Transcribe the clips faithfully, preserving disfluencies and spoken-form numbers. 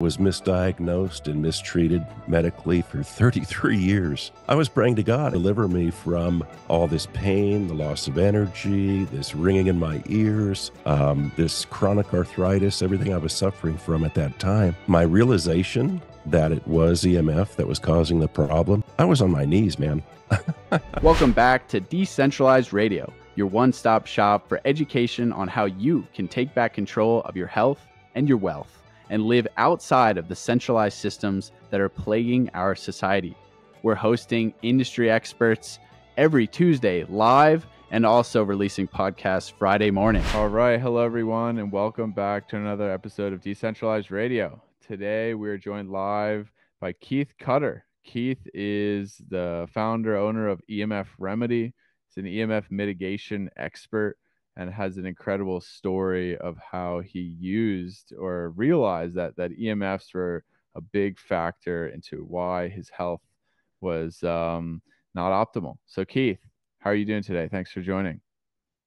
was misdiagnosed and mistreated medically for thirty-three years. I was praying to God, deliver me from all this pain, the loss of energy, this ringing in my ears, um, this chronic arthritis, everything I was suffering from at that time. My realization that it was E M F that was causing the problem, I was on my knees, man. Welcome back to Decentralized Radio, your one-stop shop for education on how you can take back control of your health and your wealth, and live outside of the centralized systems that are plaguing our society. We're hosting industry experts every Tuesday live and also releasing podcasts Friday morning. All right. Hello, everyone, and welcome back to another episode of Decentralized Radio. Today, we're joined live by Keith Cutter. Keith is the founder, owner of E M F Remedy. He's an E M F mitigation expert, and has an incredible story of how he used or realized that that E M Fs were a big factor into why his health was um, not optimal. So Keith, how are you doing today? Thanks for joining.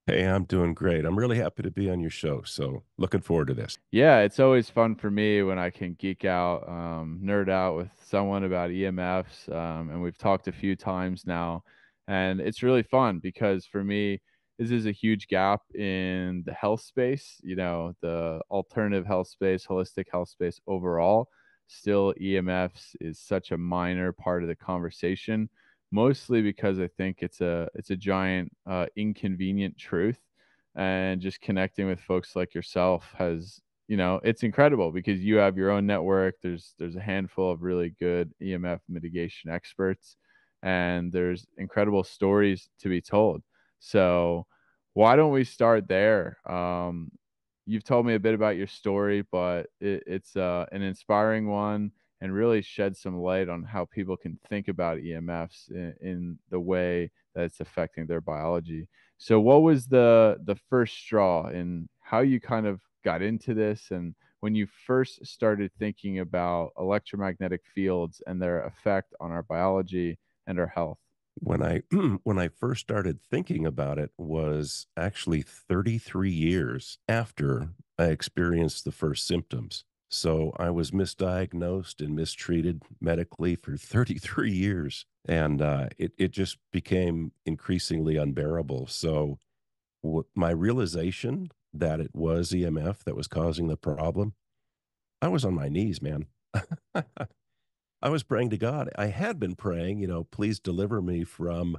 Hey, I'm doing great. I'm really happy to be on your show. So looking forward to this. Yeah, it's always fun for me when I can geek out, um, nerd out with someone about E M Fs. Um, and we've talked a few times now, and it's really fun because for me, this is a huge gap in the health space, you know, the alternative health space, holistic health space overall. Still, E M Fs is such a minor part of the conversation, mostly because I think it's a it's a giant uh, inconvenient truth. And just connecting with folks like yourself has, you know, it's incredible because you have your own network. There's there's a handful of really good E M F mitigation experts, and there's incredible stories to be told. So why don't we start there? Um, you've told me a bit about your story, but it, it's uh, an inspiring one and really shed some light on how people can think about E M Fs in, in the way that it's affecting their biology. So what was the, the first straw in how you kind of got into this? And when you first started thinking about electromagnetic fields and their effect on our biology and our health? When I when I first started thinking about it was actually thirty-three years after I experienced the first symptoms. So I was misdiagnosed and mistreated medically for thirty-three years, and uh, it it just became increasingly unbearable. So w my realization that it was E M F that was causing the problem, I was on my knees, man. I was praying to God. I had been praying, you know, please deliver me from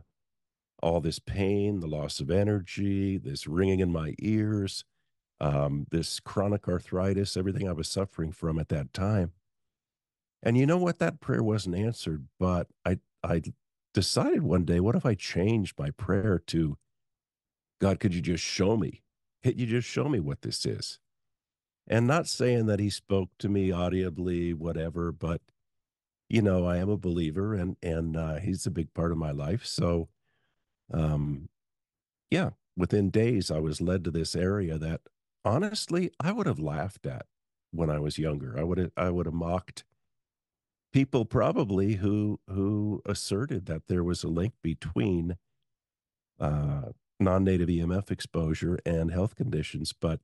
all this pain, the loss of energy, this ringing in my ears, um, this chronic arthritis, everything I was suffering from at that time. And you know what? That prayer wasn't answered, but I, I decided one day, what if I changed my prayer to, God, could you just show me? Could you just show me what this is? And not saying that he spoke to me audibly, whatever, but you know, I am a believer, and and uh, he's a big part of my life. So, um, yeah, within days, I was led to this area that, honestly, I would have laughed at when I was younger. I would have I would have mocked people probably who who asserted that there was a link between uh, non-native E M F exposure and health conditions. But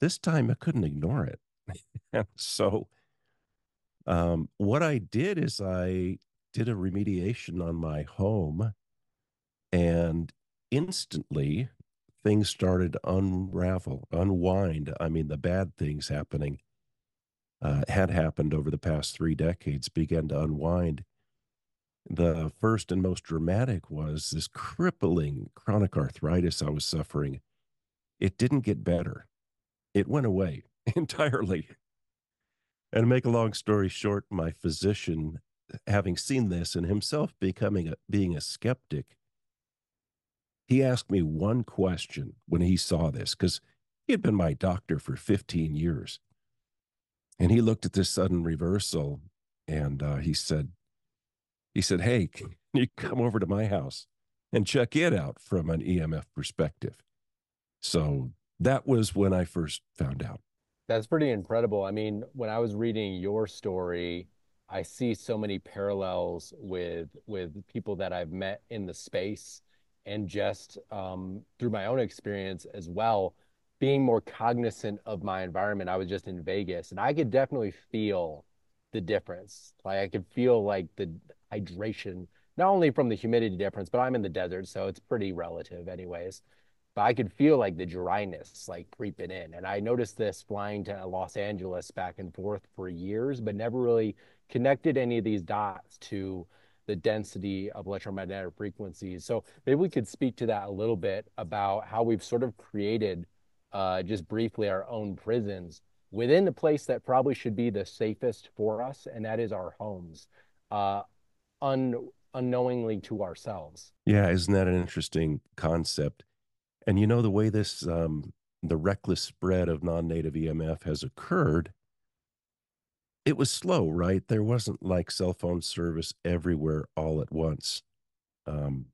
this time, I couldn't ignore it. And so. Um, what I did is I did a remediation on my home, and instantly things started to unravel, unwind. I mean, the bad things happening, uh, had happened over the past three decades, began to unwind. The first and most dramatic was this crippling chronic arthritis I was suffering. It didn't get better. It went away entirely. And to make a long story short, my physician, having seen this and himself becoming a, being a skeptic, he asked me one question when he saw this, because he had been my doctor for fifteen years. And he looked at this sudden reversal, and uh, he said, he said, hey, can you come over to my house and check it out from an E M F perspective? So that was when I first found out. That's pretty incredible. I mean, when I was reading your story, I see so many parallels with with people that I've met in the space, and just um, through my own experience as well, being more cognizant of my environment. I was just in Vegas, and I could definitely feel the difference. Like I could feel like the hydration, not only from the humidity difference, but I'm in the desert, so it's pretty relative anyways. But I could feel like the dryness like creeping in. And I noticed this flying to Los Angeles back and forth for years, but never really connected any of these dots to the density of electromagnetic frequencies. So maybe we could speak to that a little bit about how we've sort of created uh, just briefly our own prisons within the place that probably should be the safest for us, and that is our homes, uh, un unknowingly to ourselves. Yeah, isn't that an interesting concept? And you know, the way this, um, the reckless spread of non-native E M F has occurred, it was slow, right? There wasn't like cell phone service everywhere all at once. Um,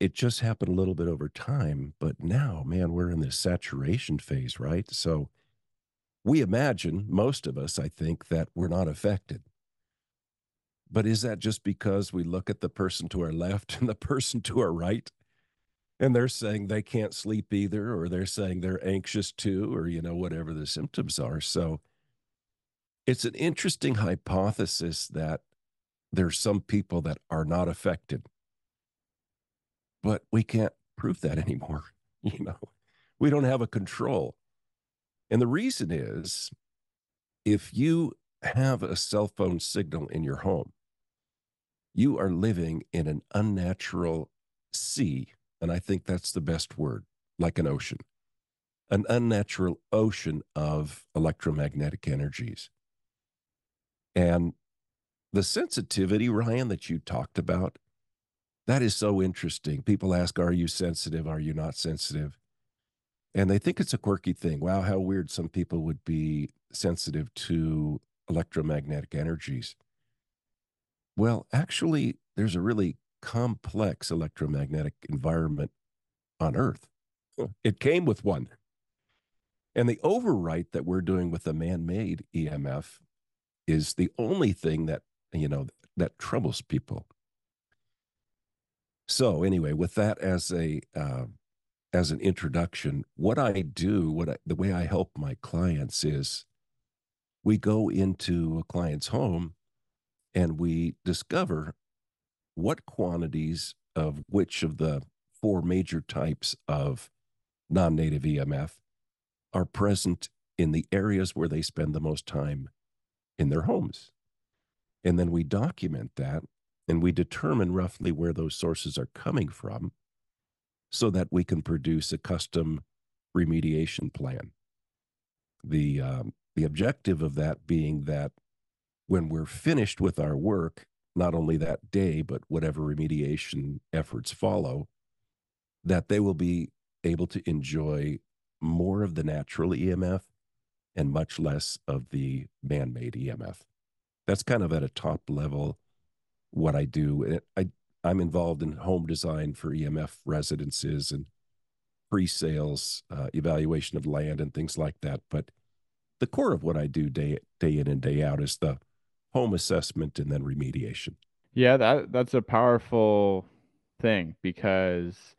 it just happened a little bit over time, but now, man, we're in this saturation phase, right? So we imagine, most of us, I think, that we're not affected. But is that just because we look at the person to our left and the person to our right, and they're saying they can't sleep either, or they're saying they're anxious too, or, you know, whatever the symptoms are? So it's an interesting hypothesis that there's some people that are not affected, but we can't prove that anymore. You know, we don't have a control. And the reason is, if you have a cell phone signal in your home, you are living in an unnatural sea. And I think that's the best word, like an ocean, an unnatural ocean of electromagnetic energies. And the sensitivity, Ryan, that you talked about, that is so interesting. People ask, are you sensitive? Are you not sensitive? And they think it's a quirky thing. Wow, how weird some people would be sensitive to electromagnetic energies. Well, actually, there's a really complex electromagnetic environment on Earth. It came with one. And the overwrite that we're doing with the man-made E M F is the only thing that, you know, that troubles people. So anyway, with that as a uh, as an introduction, what I do, what I, the way I help my clients is we go into a client's home and we discover what quantities of which of the four major types of non-native E M F are present in the areas where they spend the most time in their homes. And then we document that, and we determine roughly where those sources are coming from so that we can produce a custom remediation plan. The, um, the objective of that being that when we're finished with our work, not only that day, but whatever remediation efforts follow, that they will be able to enjoy more of the natural E M F and much less of the man-made E M F. That's kind of at a top level what I do. And I, I'm involved in home design for E M F residences and pre-sales, uh, evaluation of land and things like that. But the core of what I do day, day in and day out is the home assessment and then remediation. Yeah, that that's a powerful thing, because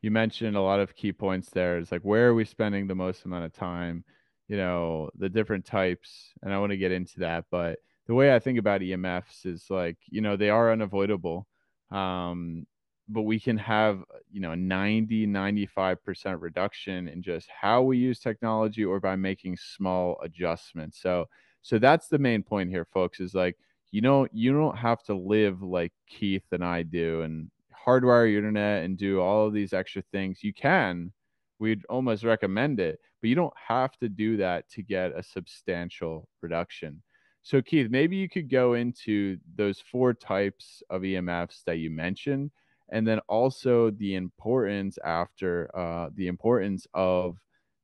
you mentioned a lot of key points there. It's like, where are we spending the most amount of time? You know, the different types, and I want to get into that. But the way I think about E M Fs is like, you know, they are unavoidable, um, but we can have, you know, ninety, ninety-five percent reduction in just how we use technology or by making small adjustments. So So that's the main point here, folks, is like, you know, you don't have to live like Keith and I do and hardwire your internet and do all of these extra things. You can, we'd almost recommend it, but you don't have to do that to get a substantial reduction. So Keith, maybe you could go into those four types of E M Fs that you mentioned, and then also the importance after uh, the importance of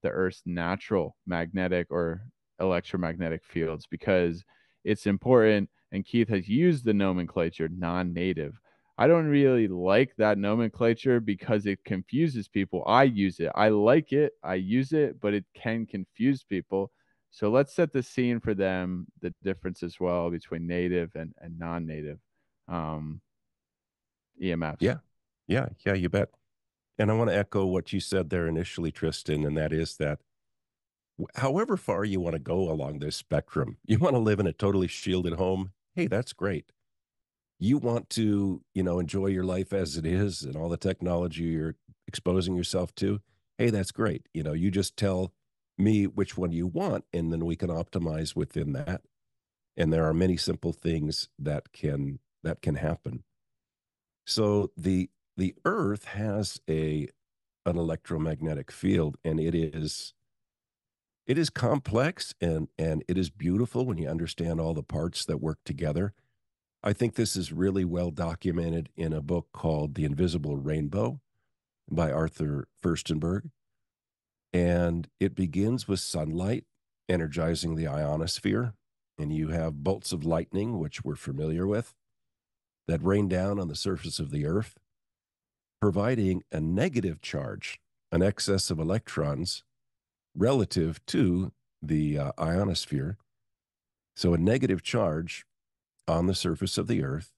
the Earth's natural magnetic or electromagnetic fields, because it's important. And Keith has used the nomenclature non-native. I don't really like that nomenclature because it confuses people. I use it. I like it. I use it, but it can confuse people. So let's set the scene for them, the difference as well between native and, and non-native um, E M Fs. Yeah. Yeah. Yeah. You bet. And I want to echo what you said there initially, Tristan, and that is that however far you want to go along this spectrum, you want to live in a totally shielded home. Hey, that's great. You want to, you know, enjoy your life as it is and all the technology you're exposing yourself to. Hey, that's great. You know, you just tell me which one you want, and then we can optimize within that. And there are many simple things that can that can happen. So the the Earth has a an electromagnetic field, and it is it is complex and and it is beautiful when you understand all the parts that work together. I think this is really well documented in a book called The Invisible Rainbow by Arthur Firstenberg. And it begins with sunlight energizing the ionosphere. And you have bolts of lightning, which we're familiar with, that rain down on the surface of the Earth, providing a negative charge, an excess of electrons relative to the uh, ionosphere. So a negative charge on the surface of the Earth,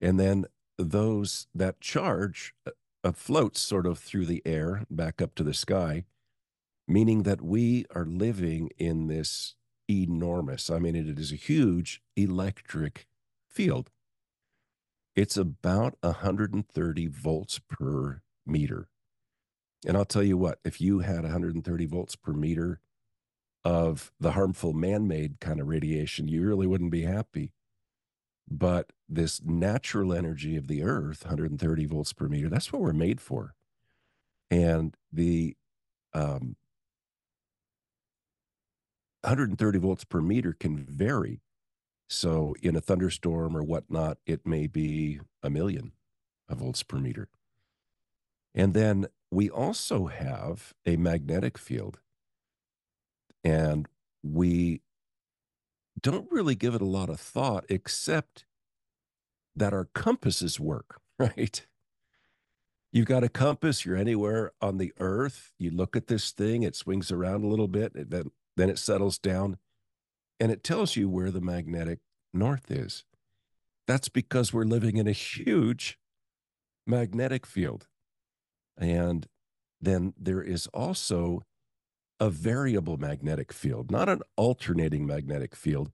and then those that charge uh, floats sort of through the air back up to the sky, meaning that we are living in this enormous, I mean, it is a huge electric field. It's about one hundred thirty volts per meter. And I'll tell you what, if you had one hundred thirty volts per meter of the harmful man-made kind of radiation, you really wouldn't be happy. But this natural energy of the Earth, one hundred thirty volts per meter, that's what we're made for. And the um, one hundred thirty volts per meter can vary. So in a thunderstorm or whatnot, it may be a million of volts per meter. And then we also have a magnetic field. And we don't really give it a lot of thought, except that our compasses work, right? You've got a compass, you're anywhere on the Earth, you look at this thing, it swings around a little bit, and then, then it settles down, and it tells you where the magnetic north is. That's because we're living in a huge magnetic field. And then there is also a variable magnetic field, not an alternating magnetic field,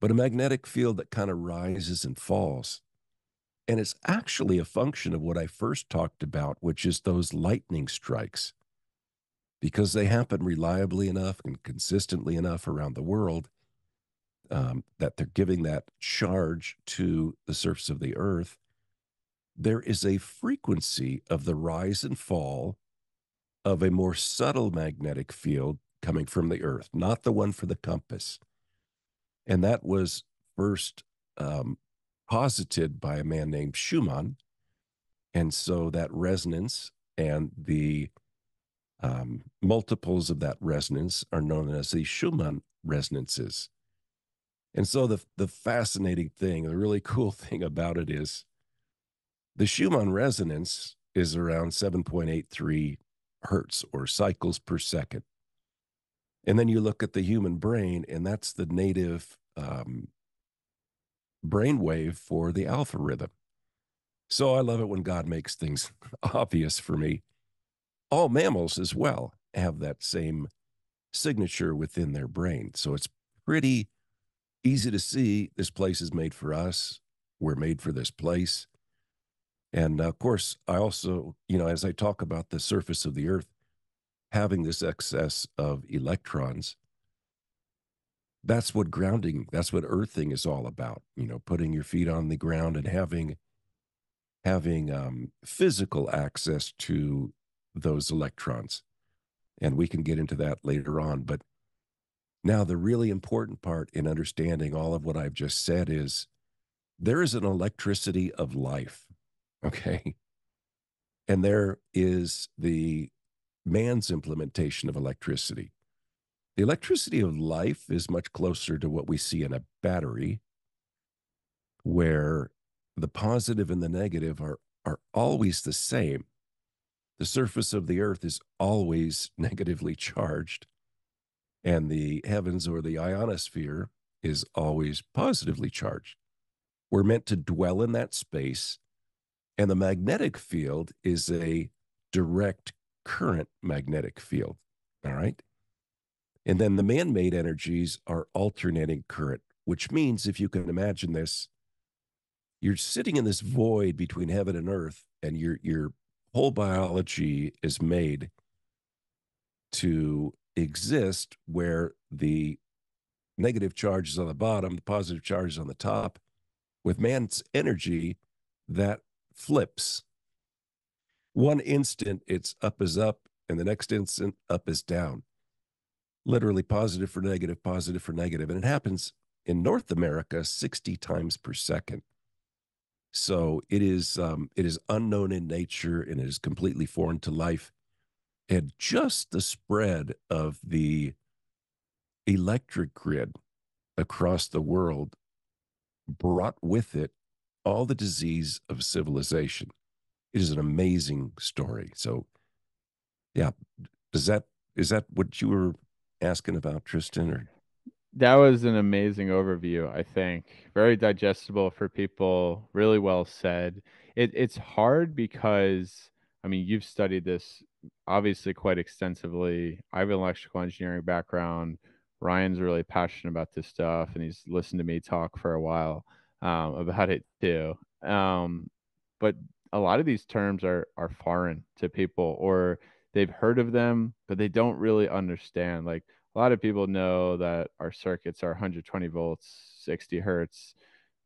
but a magnetic field that kind of rises and falls. And it's actually a function of what I first talked about, which is those lightning strikes. Because they happen reliably enough and consistently enough around the world um, that they're giving that charge to the surface of the Earth, there is a frequency of the rise and fall of a more subtle magnetic field coming from the Earth, not the one for the compass. And that was first um, posited by a man named Schumann. And so that resonance and the um, multiples of that resonance are known as the Schumann resonances. And so the, the fascinating thing, the really cool thing about it is the Schumann resonance is around seven point eight three hertz or cycles per second. And then you look at the human brain, and that's the native um, brainwave for the alpha rhythm. So I love it when God makes things obvious for me. All mammals as well have that same signature within their brain. So it's pretty easy to see this place is made for us. We're made for this place. And of course, I also, you know, as I talk about the surface of the Earth having this excess of electrons, that's what grounding, that's what earthing is all about. You know, putting your feet on the ground and having, having um, physical access to those electrons. And we can get into that later on. But now the really important part in understanding all of what I've just said is there is an electricity of life. Okay. And there is the man's implementation of electricity. The electricity of life is much closer to what we see in a battery, where the positive and the negative are, are always the same. The surface of the Earth is always negatively charged, and the heavens or the ionosphere is always positively charged. We're meant to dwell in that space. And the magnetic field is a direct current magnetic field, all right? And then the man-made energies are alternating current, which means, if you can imagine this, you're sitting in this void between heaven and earth, and your your whole biology is made to exist where the negative charge is on the bottom, the positive charge is on the top. With man's energy, that flips. One instant, it's up is up, and the next instant, up is down. Literally positive for negative, positive for negative. And it happens in North America sixty times per second. So it is um, it is unknown in nature, and it is completely foreign to life. And just the spread of the electric grid across the world brought with it all the disease of civilization. It is an amazing story. So, yeah, does that is that what you were asking about, Tristan? Or? That was an amazing overview, I think. Very digestible for people. Really well said. It, it's hard because, I mean, you've studied this obviously quite extensively. I have an electrical engineering background. Ryan's really passionate about this stuff, and he's listened to me talk for a while um, about it too. Um, but a lot of these terms are are foreign to people, or they've heard of them, but they don't really understand. Like, a lot of people know that our circuits are one hundred twenty volts, sixty hertz,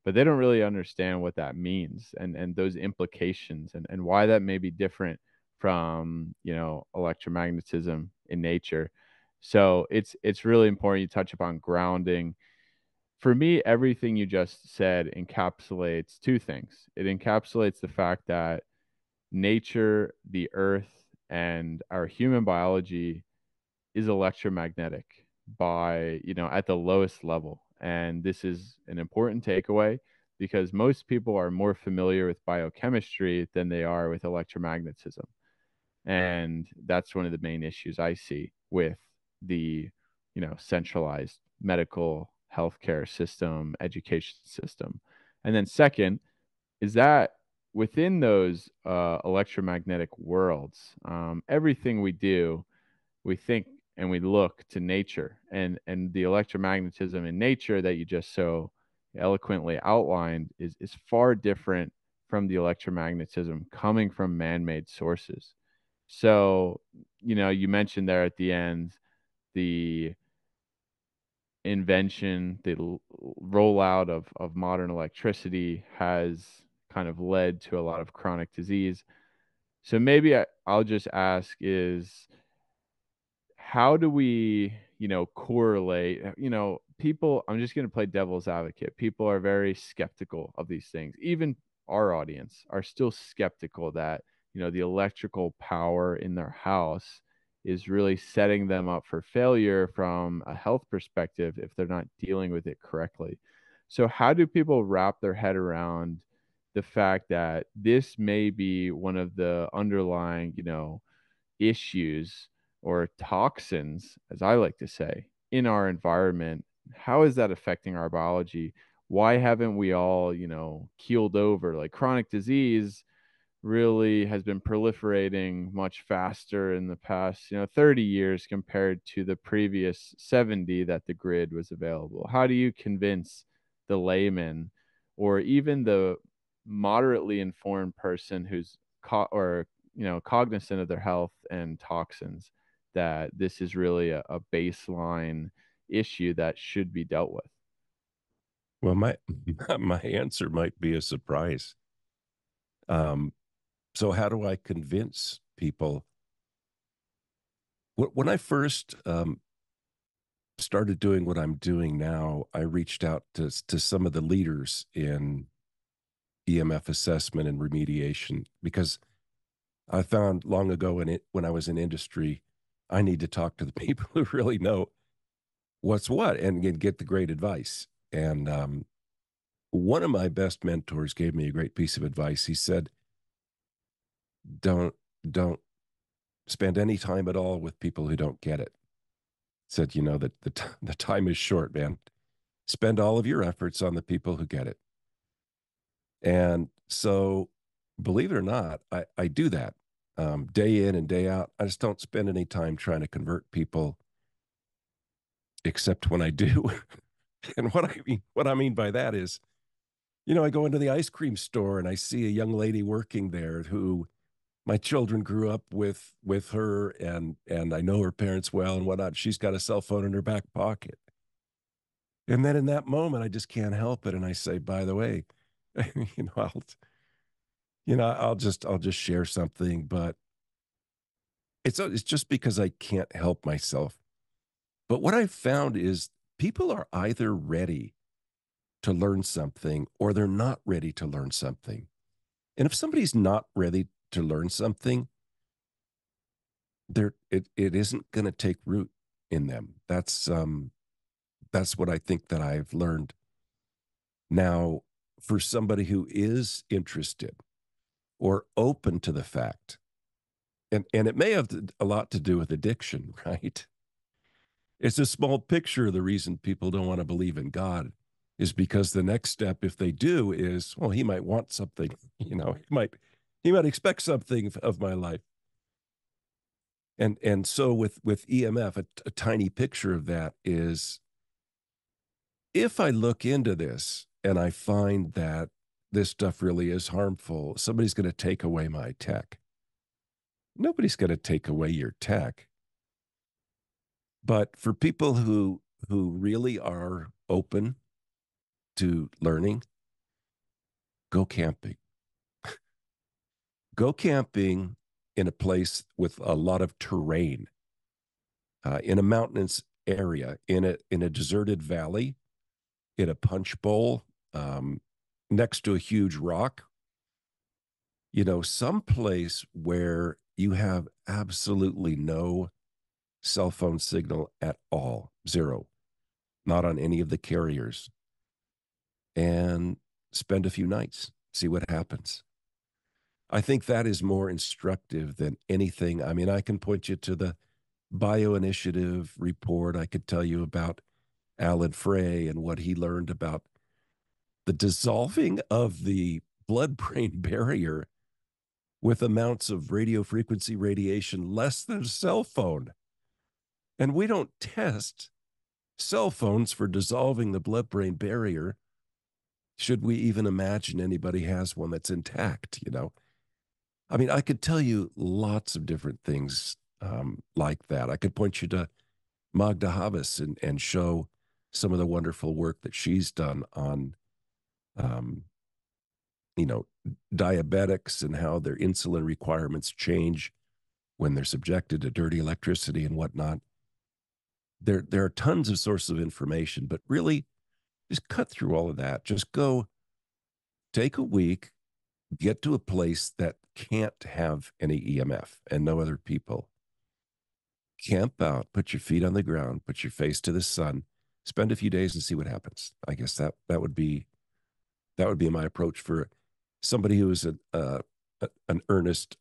but they don't really understand what that means and and those implications and, and why that may be different from, you know, electromagnetism in nature. So it's it's really important you touch upon grounding. For me, everything you just said encapsulates two things. It encapsulates the fact that nature, the earth, and our human biology is electromagnetic by, you know, at the lowest level. And this is an important takeaway, because most people are more familiar with biochemistry than they are with electromagnetism. And that's one of the main issues I see with the, you know, centralized medical healthcare system, education system. And then second is that within those uh, electromagnetic worlds, um, everything we do, we think and we look to nature, and and the electromagnetism in nature that you just so eloquently outlined is is far different from the electromagnetism coming from man-made sources. So, you know, you mentioned there at the end the invention, the rollout of, of modern electricity has kind of led to a lot of chronic disease. So maybe I, I'll just ask is, how do we, you know, correlate, you know, people, I'm just going to play devil's advocate. People are very skeptical of these things. Even our audience are still skeptical that, you know, the electrical power in their house is really setting them up for failure from a health perspective if they're not dealing with it correctly. So how do people wrap their head around the fact that this may be one of the underlying, you know, issues or toxins, as I like to say, in our environment? How is that affecting our biology? Why haven't we all, you know, keeled over? Like, chronic disease really has been proliferating much faster in the past, you know, thirty years compared to the previous seventy that the grid was available. How do you convince the layman, or even the moderately informed person who's co- or, you know, cognizant of their health and toxins, that this is really a, a baseline issue that should be dealt with? Well, my my answer might be a surprise. Um, So how do I convince people? When I first um, started doing what I'm doing now, I reached out to, to some of the leaders in E M F assessment and remediation, because I found long ago in it, when I was in industry, I need to talk to the people who really know what's what and get the great advice. And um, one of my best mentors gave me a great piece of advice. He said, Don't don't spend any time at all with people who don't get it. Said, you know, that the t- the time is short, man. Spend all of your efforts on the people who get it. And so, believe it or not, I, I do that. um, day in and day out. I just don't spend any time trying to convert people, except when I do. And what I mean, what I mean by that is, you know, I go into the ice cream store and I see a young lady working there who my children grew up with, with her, and, and I know her parents well and whatnot. She's got a cell phone in her back pocket. And then in that moment, I just can't help it. And I say, by the way, you know, I'll, you know, I'll just, I'll just share something, but it's, it's just because I can't help myself. But what I've found is people are either ready to learn something or they're not ready to learn something. And if somebody's not ready to learn something, there, it, it isn't going to take root in them. That's, um, that's what I think that I've learned. Now, for somebody who is interested or open to the fact, and, and it may have a lot to do with addiction, right? It's a small picture of the reason people don't want to believe in God is because the next step, if they do, is, well, he might want something, you know, he might, he might expect something of my life. And, and so with, with E M F, a, a tiny picture of that is, if I look into this and I find that this stuff really is harmful, somebody's going to take away my tech. Nobody's going to take away your tech. But for people who who really are open to learning, go camping. Go camping in a place with a lot of terrain, uh, in a mountainous area, in a in a deserted valley, in a punch bowl, um, next to a huge rock, you know, someplace where you have absolutely no cell phone signal at all, zero, not on any of the carriers, and spend a few nights, see what happens. I think that is more instructive than anything. I mean, I can point you to the bioinitiative report. I could tell you about Alan Frey and what he learned about the dissolving of the blood-brain barrier with amounts of radio frequency radiation less than a cell phone. And we don't test cell phones for dissolving the blood-brain barrier. Should we even imagine anybody has one that's intact, you know? I mean, I could tell you lots of different things um, like that. I could point you to Magda Havas and, and show some of the wonderful work that she's done on, um, you know, diabetics and how their insulin requirements change when they're subjected to dirty electricity and whatnot. There, there are tons of sources of information, but really just cut through all of that. Just go take a week, get to a place that can't have any E M F and no other people. Camp out, put your feet on the ground, put your face to the sun, spend a few days and see what happens. I guess that, that would be, that would be my approach for somebody who is a, uh, a, an earnest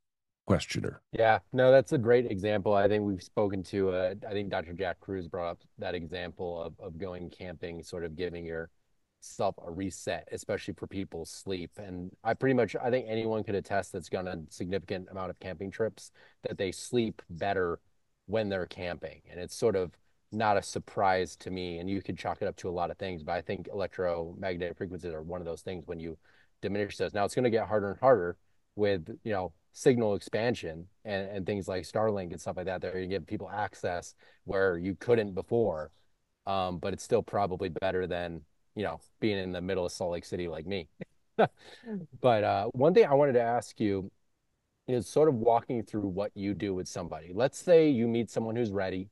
questioner. Yeah, no, that's a great example. I think we've spoken to, uh, I think Doctor Jack Cruz brought up that example of, of going camping, sort of giving yourself a reset, especially for people's sleep. And I pretty much, I think anyone could attest that's gone on a significant amount of camping trips, that they sleep better when they're camping. And it's sort of not a surprise to me. And you could chalk it up to a lot of things, but I think electromagnetic frequencies are one of those things when you diminish those. Now it's going to get harder and harder with, you know, signal expansion and, and things like Starlink and stuff like that. They're going to give people access where you couldn't before, um, but it's still probably better than, you know, being in the middle of Salt Lake City like me. But uh, one thing I wanted to ask you is sort of walking through what you do with somebody. Let's say you meet someone who's ready.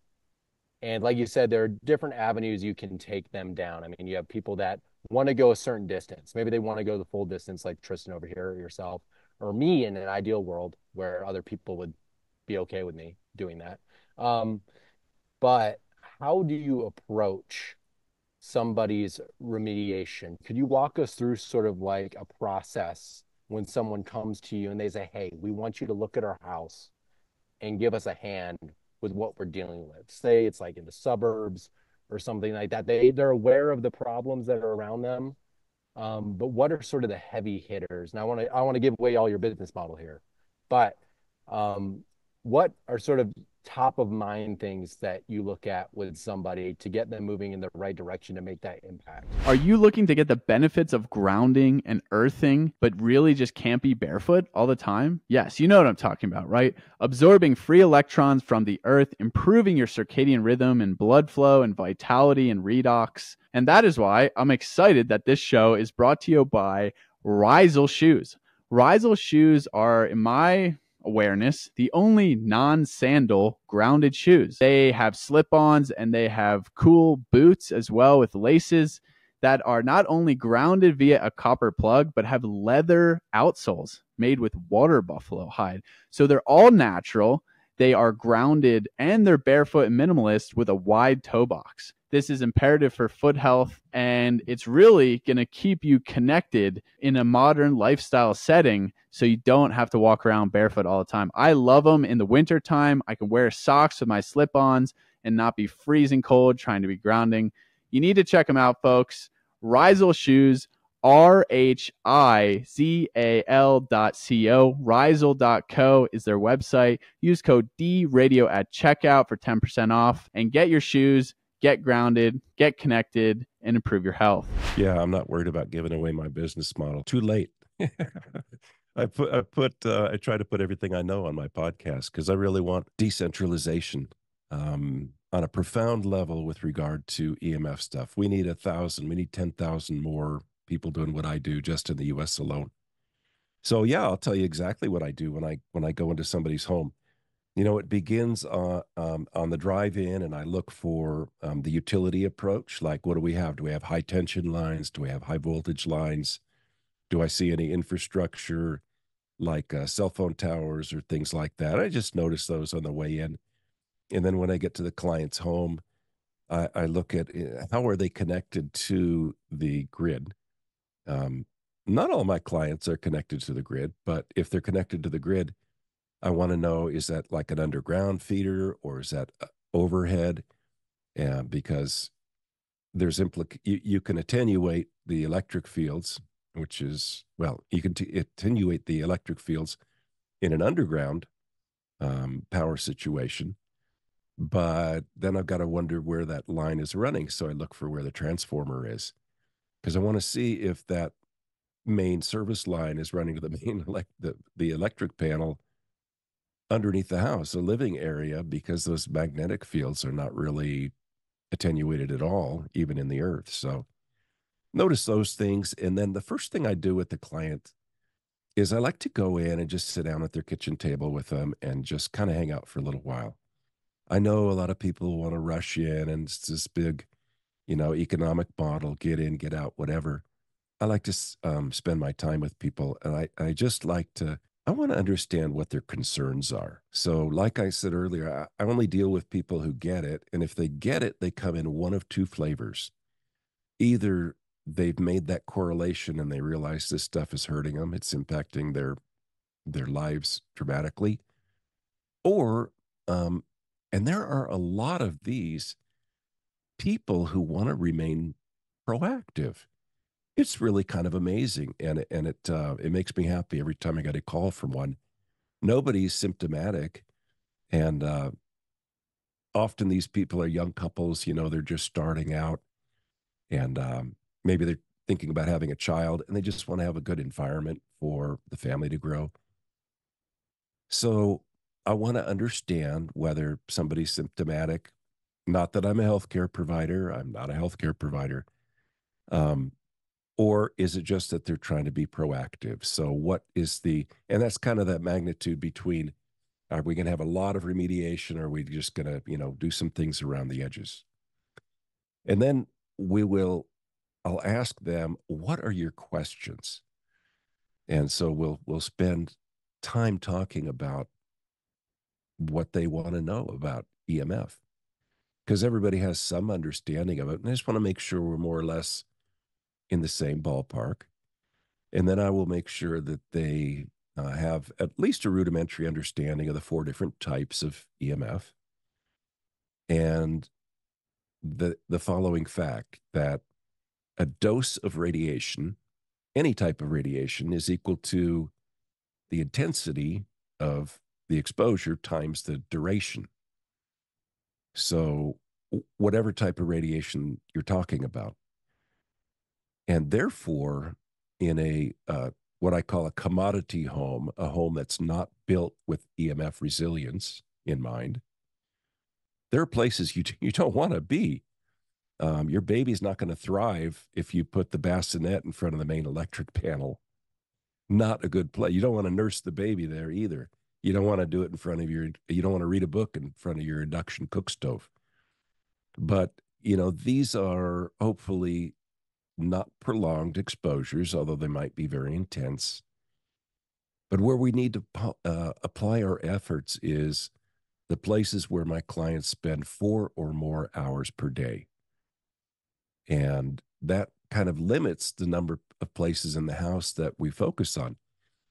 And like you said, there are different avenues you can take them down. I mean, you have people that want to go a certain distance. Maybe they want to go the full distance like Tristan over here or yourself, or me in an ideal world where other people would be okay with me doing that. Um, but how do you approach somebody's remediation? Could you walk us through sort of like a process when someone comes to you and they say, hey, we want you to look at our house and give us a hand with what we're dealing with? Say it's like in the suburbs or something like that. They, they're aware of the problems that are around them. Um, but what are sort of the heavy hitters? And I want to I want to give away all your business model here, but um, what are sort of top of mind things that you look at with somebody to get them moving in the right direction to make that impact? Are you looking to get the benefits of grounding and earthing, but really just can't be barefoot all the time? Yes, you know what I'm talking about, right? Absorbing free electrons from the earth, improving your circadian rhythm and blood flow and vitality and redox. And that is why I'm excited that this show is brought to you by Rizal Shoes. Rizal Shoes are, in my awareness, the only non-sandal grounded shoes. They have slip-ons and they have cool boots as well with laces that are not only grounded via a copper plug, but have leather outsoles made with water buffalo hide. So they're all natural, they are grounded, and they're barefoot and minimalist with a wide toe box. This is imperative for foot health, and it's really going to keep you connected in a modern lifestyle setting so you don't have to walk around barefoot all the time. I love them in the wintertime. I can wear socks with my slip-ons and not be freezing cold trying to be grounding. You need to check them out, folks. Rizal Shoes, R H I Z A L dot C O, Rizal dot co is their website. Use code D radio at checkout for ten percent off and get your shoes. Get grounded, get connected, and improve your health. Yeah, I'm not worried about giving away my business model. Too late. I put, I put, uh, I try to put everything I know on my podcast because I really want decentralization um, on a profound level with regard to E M F stuff. We need a thousand, we need ten thousand more people doing what I do just in the U S alone. So yeah, I'll tell you exactly what I do when I when I go into somebody's home. You know, it begins uh, um, on the drive-in, and I look for um, the utility approach. Like, what do we have? Do we have high tension lines? Do we have high voltage lines? Do I see any infrastructure like uh, cell phone towers or things like that? I just notice those on the way in. And then when I get to the client's home, I, I look at how are they connected to the grid. Um, not all my clients are connected to the grid, but if they're connected to the grid, I want to know, is that like an underground feeder or is that overhead? And because there's implic, you, you can attenuate the electric fields, which is, well, you can t attenuate the electric fields in an underground um, power situation. But then I've got to wonder where that line is running. So I look for where the transformer is, because I want to see if that main service line is running to the main elect the, the electric panel underneath the house, a living area, because those magnetic fields are not really attenuated at all, even in the earth. So notice those things. And then the first thing I do with the client is I like to go in and just sit down at their kitchen table with them and just kind of hang out for a little while. I know a lot of people want to rush in and it's this big, you know, economic model, get in, get out, whatever. I like to um, spend my time with people, and I, I just like to I want to understand what their concerns are. So like I said earlier, I only deal with people who get it. And if they get it, they come in one of two flavors. Either they've made that correlation and they realize this stuff is hurting them, it's impacting their, their lives dramatically, or, um, and there are a lot of these people who want to remain proactive. It's really kind of amazing, and and it uh, it makes me happy every time I get a call from one. Nobody's symptomatic, and uh, often these people are young couples. You know, they're just starting out, and um, maybe they're thinking about having a child, and they just want to have a good environment for the family to grow. So I want to understand whether somebody's symptomatic. Not that I'm a healthcare provider. I'm not a healthcare provider. Um, Or is it just that they're trying to be proactive? So what is the, and that's kind of that magnitude between, are we going to have a lot of remediation, or are we just going to, you know, do some things around the edges? And then we will, I'll ask them, what are your questions? And so we'll, we'll spend time talking about what they want to know about E M F, because everybody has some understanding of it. And I just want to make sure we're more or less in the same ballpark. And then I will make sure that they uh, have at least a rudimentary understanding of the four different types of E M F, and the, the following fact that a dose of radiation, any type of radiation, is equal to the intensity of the exposure times the duration. So whatever type of radiation you're talking about. And therefore, in a uh, what I call a commodity home, a home that's not built with E M F resilience in mind, there are places you, you don't want to be. Um, your baby's not going to thrive if you put the bassinet in front of the main electric panel. Not a good place. You don't want to nurse the baby there either. You don't want to do it in front of your, you don't want to read a book in front of your induction cook stove. But, you know, these are hopefully not prolonged exposures, although they might be very intense. But where we need to uh, apply our efforts is the places where my clients spend four or more hours per day. And that kind of limits the number of places in the house that we focus on.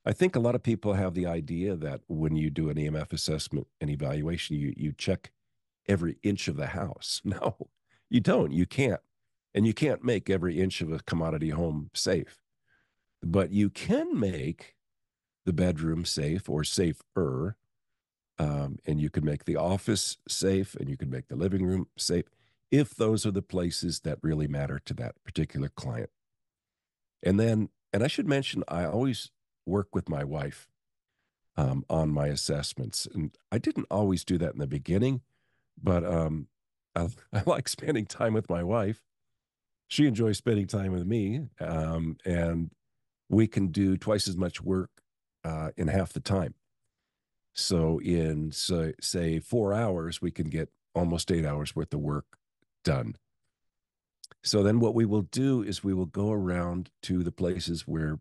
I think a lot of people have the idea that when you do an E M F assessment and evaluation, you, you check every inch of the house. No, you don't. You can't. And you can't make every inch of a commodity home safe. But you can make the bedroom safe or safer, um, and you can make the office safe, and you can make the living room safe, if those are the places that really matter to that particular client. And then, and I should mention, I always work with my wife um, on my assessments. And I didn't always do that in the beginning, but um, I, I like spending time with my wife. She enjoys spending time with me, um, and we can do twice as much work uh, in half the time. So in, so, say, four hours, we can get almost eight hours worth of work done. So then what we will do is we will go around to the places where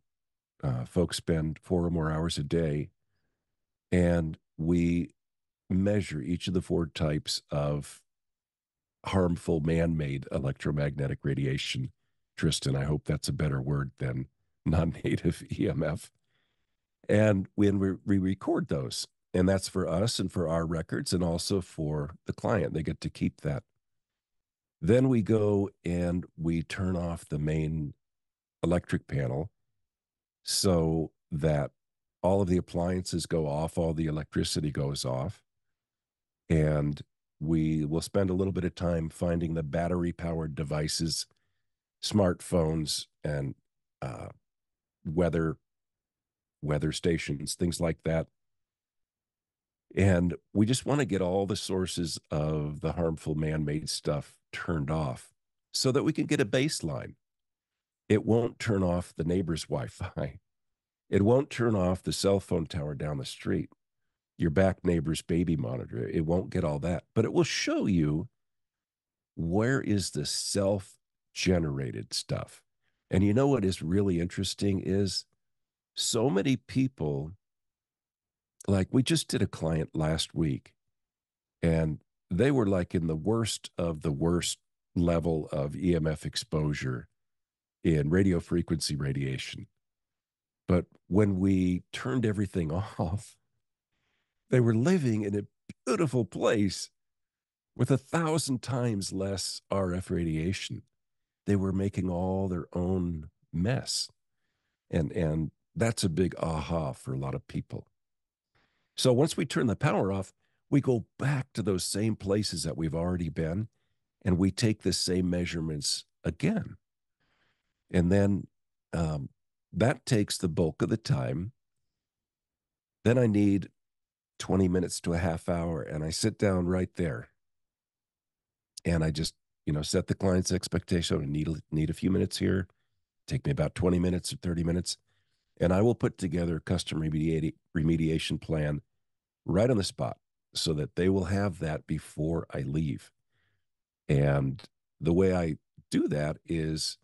uh, folks spend four or more hours a day, and we measure each of the four types of harmful man-made electromagnetic radiation. Tristan, I hope that's a better word than non-native E M F. And when we, we record those, and that's for us and for our records and also for the client, they get to keep that. Then we go and we turn off the main electric panel so that all of the appliances go off, all the electricity goes off, and we will spend a little bit of time finding the battery-powered devices, smartphones, and uh, weather, weather stations, things like that. And we just want to get all the sources of the harmful man-made stuff turned off so that we can get a baseline. It won't turn off the neighbor's Wi-Fi. It won't turn off the cell phone tower down the street, your back neighbor's baby monitor. It won't get all that, but it will show you where is the self-generated stuff. And you know what is really interesting is so many people, like we just did a client last week, and they were like in the worst of the worst level of E M F exposure in radio frequency radiation. But when we turned everything off, they were living in a beautiful place with a thousand times less R F radiation. They were making all their own mess. And, and that's a big aha for a lot of people. So once we turn the power off, we go back to those same places that we've already been, and we take the same measurements again. And then um, that takes the bulk of the time. Then I need twenty minutes to a half hour, and I sit down right there. And I just, you know, set the client's expectation. I need, need a few minutes here. Take me about twenty minutes or thirty minutes. And I will put together a custom remediation plan right on the spot so that they will have that before I leave. And the way I do that is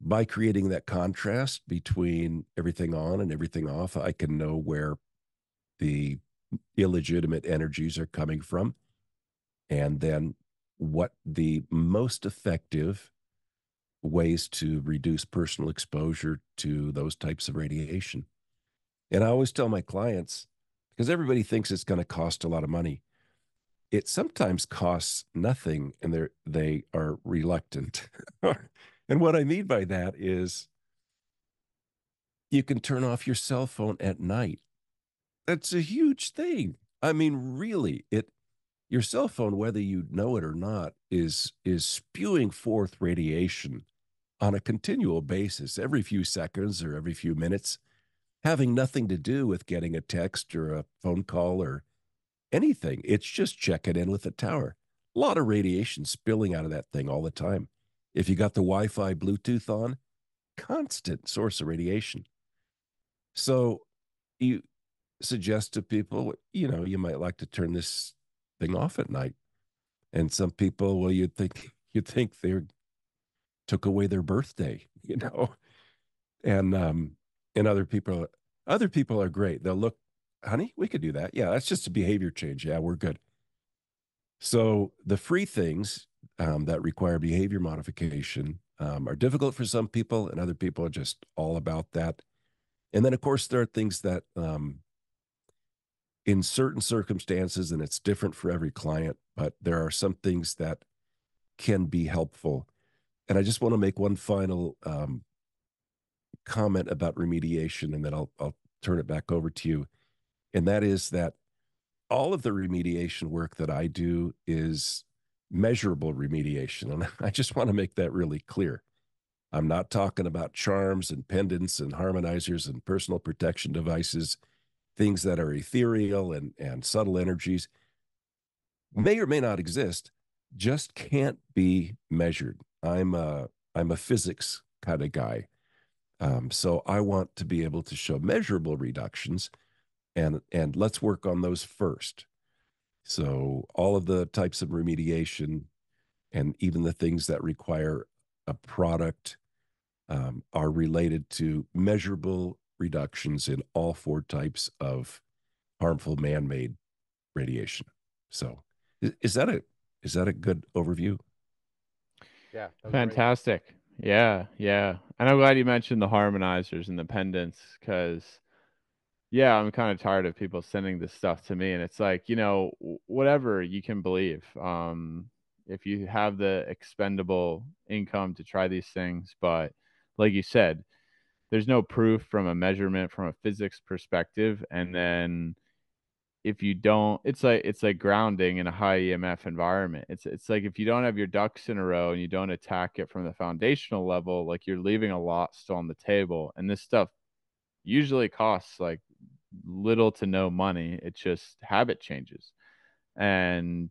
by creating that contrast between everything on and everything off. I can know where the illegitimate energies are coming from, and then what the most effective ways to reduce personal exposure to those types of radiation. And I always tell my clients, because everybody thinks it's going to cost a lot of money, it sometimes costs nothing, and they're, they are reluctant. And what I mean by that is you can turn off your cell phone at night. That's a huge thing. I mean, really, it your cell phone, whether you know it or not, is is spewing forth radiation on a continual basis, every few seconds or every few minutes, having nothing to do with getting a text or a phone call or anything. It's just checking in with the tower. A lot of radiation spilling out of that thing all the time. If you got the Wi-Fi, Bluetooth on, constant source of radiation. So you suggest to people, you know, you might like to turn this thing off at night. And some people, well, you'd think, you'd think they took away their birthday, you know, and, um, and other people, other people are great. They'll look, honey, we could do that. Yeah. That's just a behavior change. Yeah, we're good. So the free things um, that require behavior modification um, are difficult for some people, and other people are just all about that. And then, of course, there are things that um, in certain circumstances, and it's different for every client, but there are some things that can be helpful. And I just want to make one final um, comment about remediation, and then I'll, I'll turn it back over to you. And that is that all of the remediation work that I do is measurable remediation. And I just want to make that really clear. I'm not talking about charms and pendants and harmonizers and personal protection devices, things that are ethereal and, and subtle energies, may or may not exist, just can't be measured. I'm a, I'm a physics kind of guy. Um, so I want to be able to show measurable reductions. And, and let's work on those first. So all of the types of remediation and even the things that require a product um, are related to measurable reductions in all four types of harmful man-made radiation. So is, is that a, is that a good overview? Yeah. Fantastic. Great. Yeah. Yeah. And I'm glad you mentioned the harmonizers and the pendants, because yeah, I'm kind of tired of people sending this stuff to me. And it's like, you know, whatever you can believe. Um, if you have the expendable income to try these things. But like you said, there's no proof from a measurement, from a physics perspective. And then if you don't, it's like, it's like grounding in a high E M F environment. It's, it's like, if you don't have your ducks in a row and you don't attack it from the foundational level, like you're leaving a lot still on the table. And this stuff usually costs like little to no money. It's just habit changes. And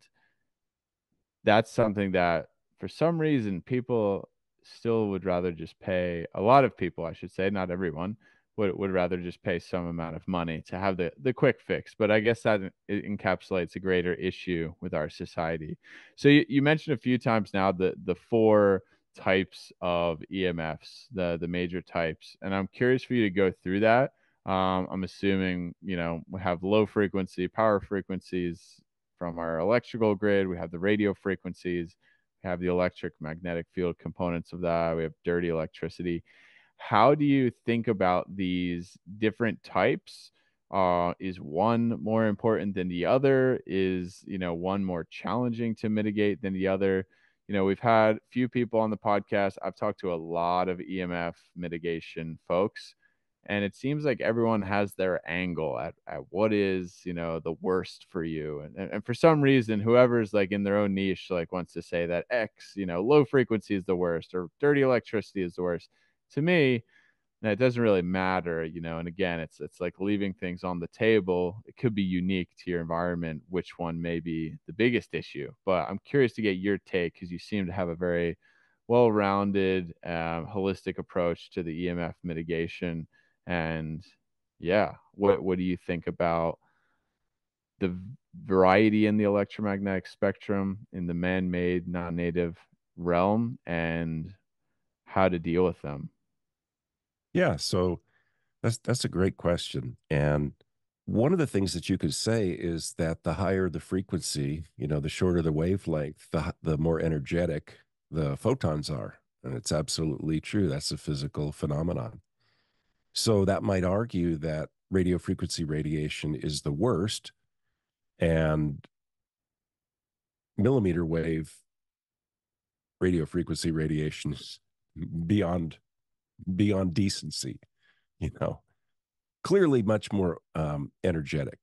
that's something that for some reason people still would rather just pay. A lot of people, I should say, not everyone, would, would rather just pay some amount of money to have the, the quick fix. But I guess that it encapsulates a greater issue with our society. So you, you mentioned a few times now the, the four types of E M Fs, the, the major types. And I'm curious for you to go through that. Um, I'm assuming, you know, we have low frequency power frequencies from our electrical grid. We have the radio frequencies, we have the electric magnetic field components of that. We have dirty electricity. How do you think about these different types? Uh, is one more important than the other? Is, you know, one more challenging to mitigate than the other? You know, we've had few people on the podcast. I've talked to a lot of E M F mitigation folks. And it seems like everyone has their angle at, at what is, you know, the worst for you. And, and, and for some reason, whoever's like in their own niche, like wants to say that X, you know, low frequency is the worst or dirty electricity is the worst. To me, it doesn't really matter, you know, and again, it's, it's like leaving things on the table. It could be unique to your environment, which one may be the biggest issue. But I'm curious to get your take, because you seem to have a very well-rounded, um, holistic approach to the E M F mitigation. And yeah, what, what do you think about the variety in the electromagnetic spectrum in the man-made non-native realm and how to deal with them? Yeah. So that's, that's a great question. And one of the things that you could say is that the higher the frequency, you know, the shorter the wavelength, the, the more energetic the photons are. And it's absolutely true. That's a physical phenomenon. So that might argue that radio frequency radiation is the worst and millimeter wave radio frequency radiation is beyond, beyond decency, you know, clearly much more um, energetic.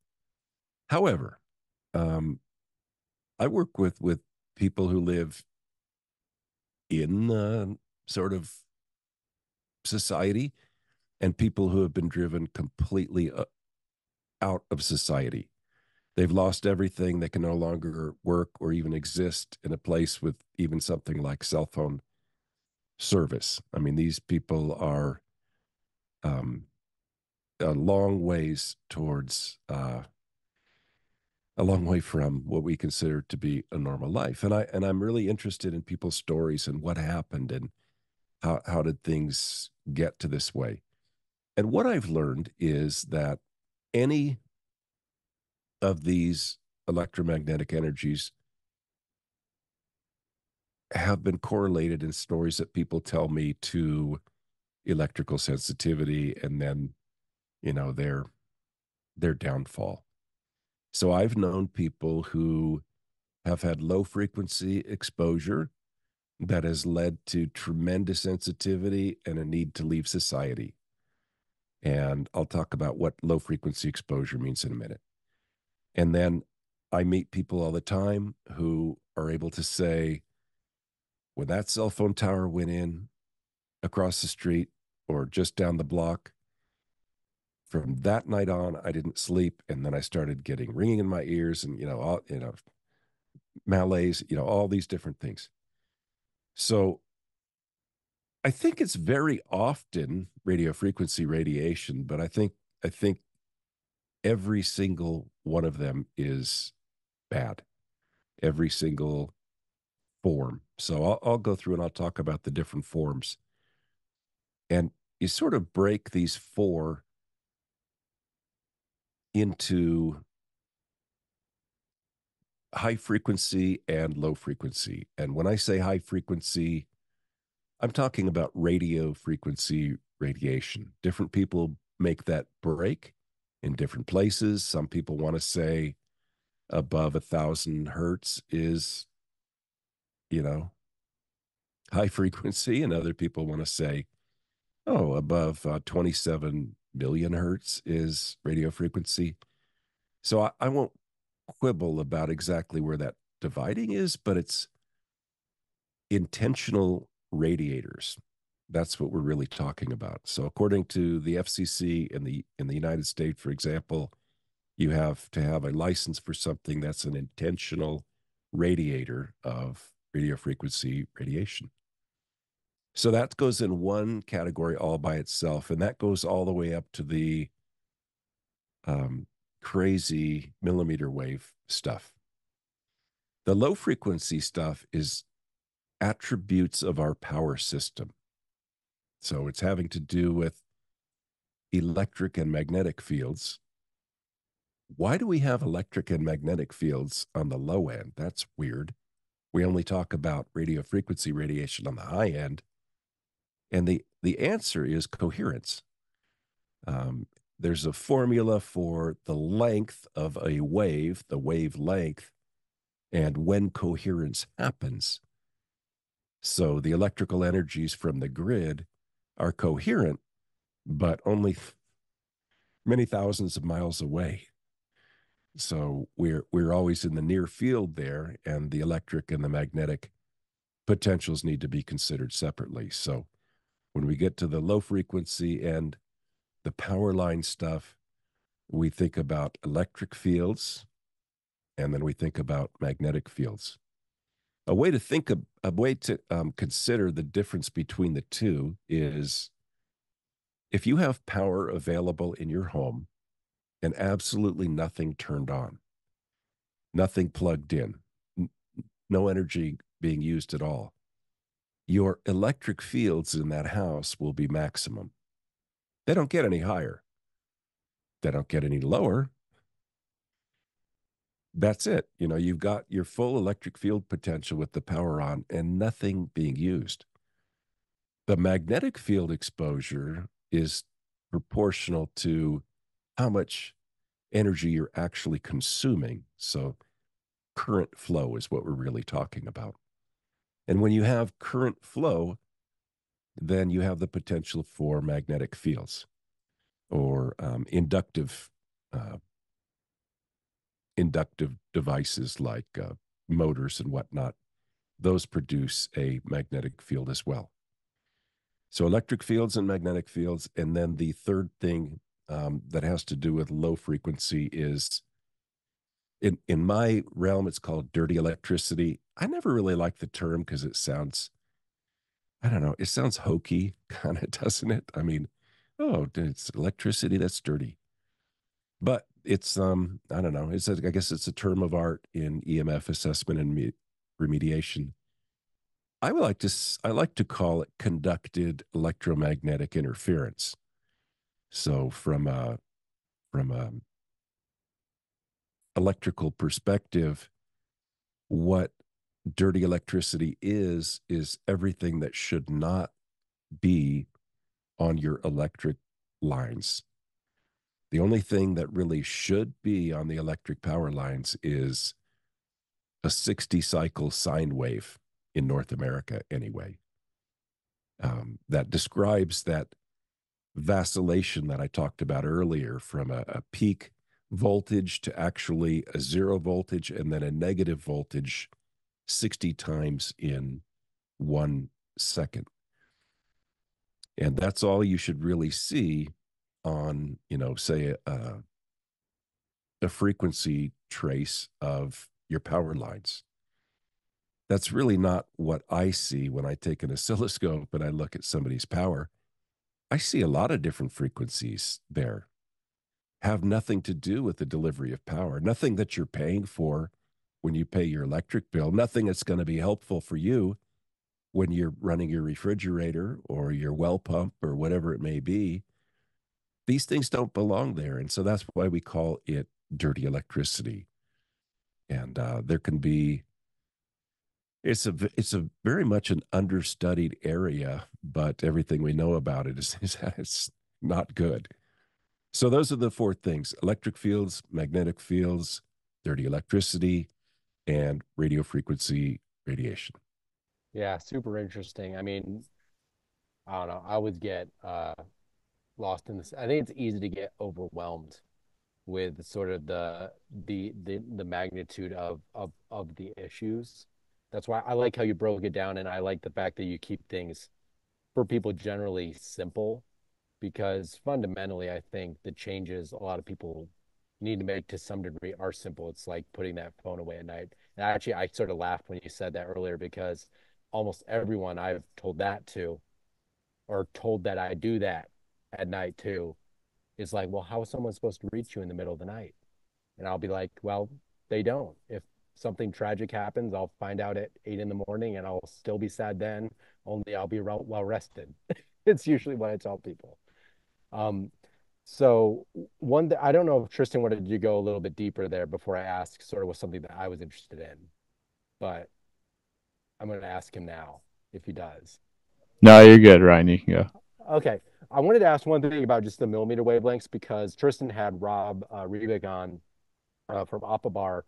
However, um, I work with, with people who live in uh, sort of society and people who have been driven completely uh, out of society. They've lost everything. They can no longer work or even exist in a place with even something like cell phone service. I mean, these people are um, a long ways towards, uh, a long way from what we consider to be a normal life. And, I, and I'm really interested in people's stories and what happened and how, how did things get to this way. And what I've learned is that any of these electromagnetic energies have been correlated in stories that people tell me to electrical sensitivity and then, you know, their, their downfall. So I've known people who have had low frequency exposure that has led to tremendous sensitivity and a need to leave society. And I'll talk about what low frequency exposure means in a minute. And then I meet people all the time who are able to say, when that cell phone tower went in across the street or just down the block, from that night on, I didn't sleep. And then I started getting ringing in my ears and, you know, all, you know, malaise, you know, all these different things. So I think it's very often radio frequency radiation, but I think, I think every single one of them is bad. Every single form. So I'll, I'll go through and I'll talk about the different forms. And you sort of break these four into high frequency and low frequency. And when I say high frequency, I'm talking about radio frequency radiation. Different people make that break in different places. Some people want to say above a thousand hertz is, you know, high frequency, and other people want to say, oh, above uh, twenty-seven million hertz is radio frequency. So I, I won't quibble about exactly where that dividing is, but it's intentional radiators. That's what we're really talking about. So according to the F C C in the in the United States, for example, you have to have a license for something that's an intentional radiator of radio frequency radiation. So that goes in one category all by itself, and that goes all the way up to the um, crazy millimeter wave stuff. The low frequency stuff is attributes of our power system. So it's having to do with electric and magnetic fields. Why do we have electric and magnetic fields on the low end? That's weird. We only talk about radio frequency radiation on the high end. And the, the answer is coherence. Um, there's a formula for the length of a wave, the wavelength, and when coherence happens. So the electrical energies from the grid are coherent, but only many thousands of miles away. So we're we're always in the near field there, and the electric and the magnetic potentials need to be considered separately. So when we get to the low frequency and the power line stuff, we think about electric fields, and then we think about magnetic fields. A way to think of, a way to um, consider the difference between the two is if you have power available in your home and absolutely nothing turned on, nothing plugged in, no energy being used at all, your electric fields in that house will be maximum. They don't get any higher. They don't get any lower. That's it. You know, you've got your full electric field potential with the power on and nothing being used. The magnetic field exposure is proportional to how much energy you're actually consuming. So current flow is what we're really talking about. And when you have current flow, then you have the potential for magnetic fields. or um, inductive uh, inductive devices like uh, motors and whatnot, those produce a magnetic field as well. So electric fields and magnetic fields. And then the third thing um, that has to do with low frequency is, in, in my realm, it's called dirty electricity. I never really like the term because it sounds, I don't know, it sounds hokey kind of, doesn't it? I mean, oh, it's electricity, that's dirty. But it's, um, I don't know, it's a, I guess it's a term of art in E M F assessment and remediation. I would like to, I like to call it conducted electromagnetic interference. So from a, from a electrical perspective, what dirty electricity is, is everything that should not be on your electric lines. The only thing that really should be on the electric power lines is a sixty cycle sine wave in North America anyway. Um, that describes that vacillation that I talked about earlier from a, a peak voltage to actually a zero voltage and then a negative voltage sixty times in one second. And that's all you should really see on, you know, say a, a frequency trace of your power lines. That's really not what I see when I take an oscilloscope and I look at somebody's power. I see a lot of different frequencies there. Have nothing to do with the delivery of power, nothing that you're paying for when you pay your electric bill, nothing that's going to be helpful for you when you're running your refrigerator or your well pump or whatever it may be. These things don't belong there. And so that's why we call it dirty electricity. And uh, there can be, it's a, it's a very much an understudied area, but everything we know about it is, is that it's not good. So those are the four things: electric fields, magnetic fields, dirty electricity, and radio frequency radiation. Yeah, super interesting. I mean, I don't know. I would get uh, lost in this. I think it's easy to get overwhelmed with sort of the the the, the magnitude of, of of the issues. That's why I like how you broke it down, and I like the fact that you keep things for people generally simple, because fundamentally, I think the changes a lot of people need to make to some degree are simple. It's like putting that phone away at night. And actually, I sort of laughed when you said that earlier, because almost everyone I've told that to, or told that I do that at night too, is like, well, how is someone supposed to reach you in the middle of the night? And I'll be like, well, they don't. If something tragic happens, I'll find out at eight in the morning and I'll still be sad then, only I'll be well rested. It's usually what I tell people. Um, So one, th I don't know if Tristan wanted to go a little bit deeper there before I ask sort of was something that I was interested in, but I'm going to ask him now if he does. No, you're good, Ryan. You can go. Okay. I wanted to ask one thing about just the millimeter wavelengths, because Tristan had Rob uh, Rebick on uh, from AppaBar,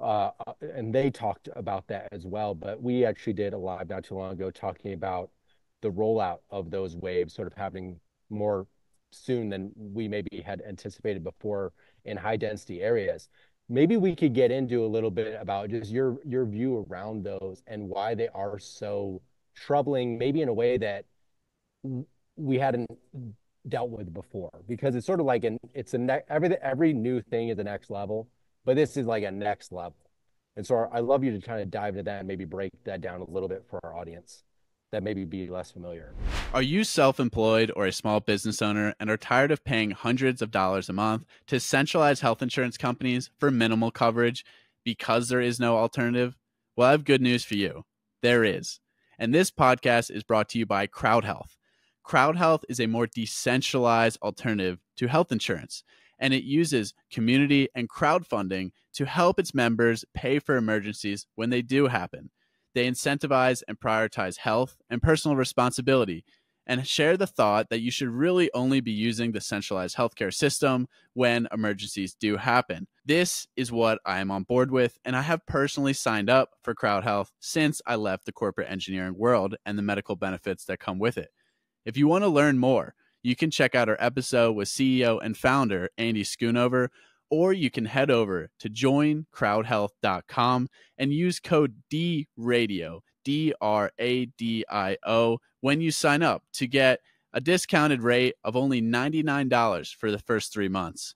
uh, and they talked about that as well, but we actually did a live not too long ago talking about the rollout of those waves sort of happening more soon than we maybe had anticipated before in high density areas. Maybe we could get into a little bit about just your your view around those and why they are so troubling, maybe in a way that we hadn't dealt with before, because it's sort of like an it's a ne every every new thing is the next level, but this is like a next level. And so I love you to kind of dive into that and maybe break that down a little bit for our audience that maybe be less familiar. Are you self-employed or a small business owner and are tired of paying hundreds of dollars a month to centralized health insurance companies for minimal coverage because there is no alternative? Well, I have good news for you. There is. And this podcast is brought to you by CrowdHealth. CrowdHealth is a more decentralized alternative to health insurance, and it uses community and crowdfunding to help its members pay for emergencies when they do happen. They incentivize and prioritize health and personal responsibility and share the thought that you should really only be using the centralized healthcare system when emergencies do happen. This is what I am on board with, and I have personally signed up for CrowdHealth since I left the corporate engineering world and the medical benefits that come with it. If you want to learn more, you can check out our episode with C E O and founder Andy Schoonover, or you can head over to join crowd health dot com and use code D radio, D R A D I O, when you sign up to get a discounted rate of only ninety-nine dollars for the first three months.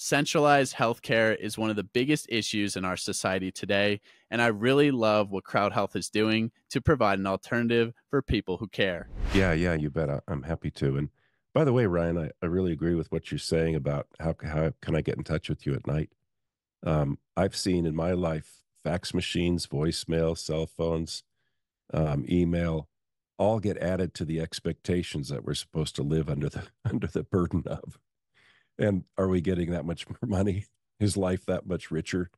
Centralized healthcare is one of the biggest issues in our society today, and I really love what CrowdHealth is doing to provide an alternative for people who care. Yeah, yeah, you bet. I'm happy to. And by the way, Ryan, I, I really agree with what you're saying about how, how can I get in touch with you at night. Um, I've seen in my life fax machines, voicemail, cell phones, um, email, all get added to the expectations that we're supposed to live under the under the burden of. And are we getting that much more money? Is life that much richer?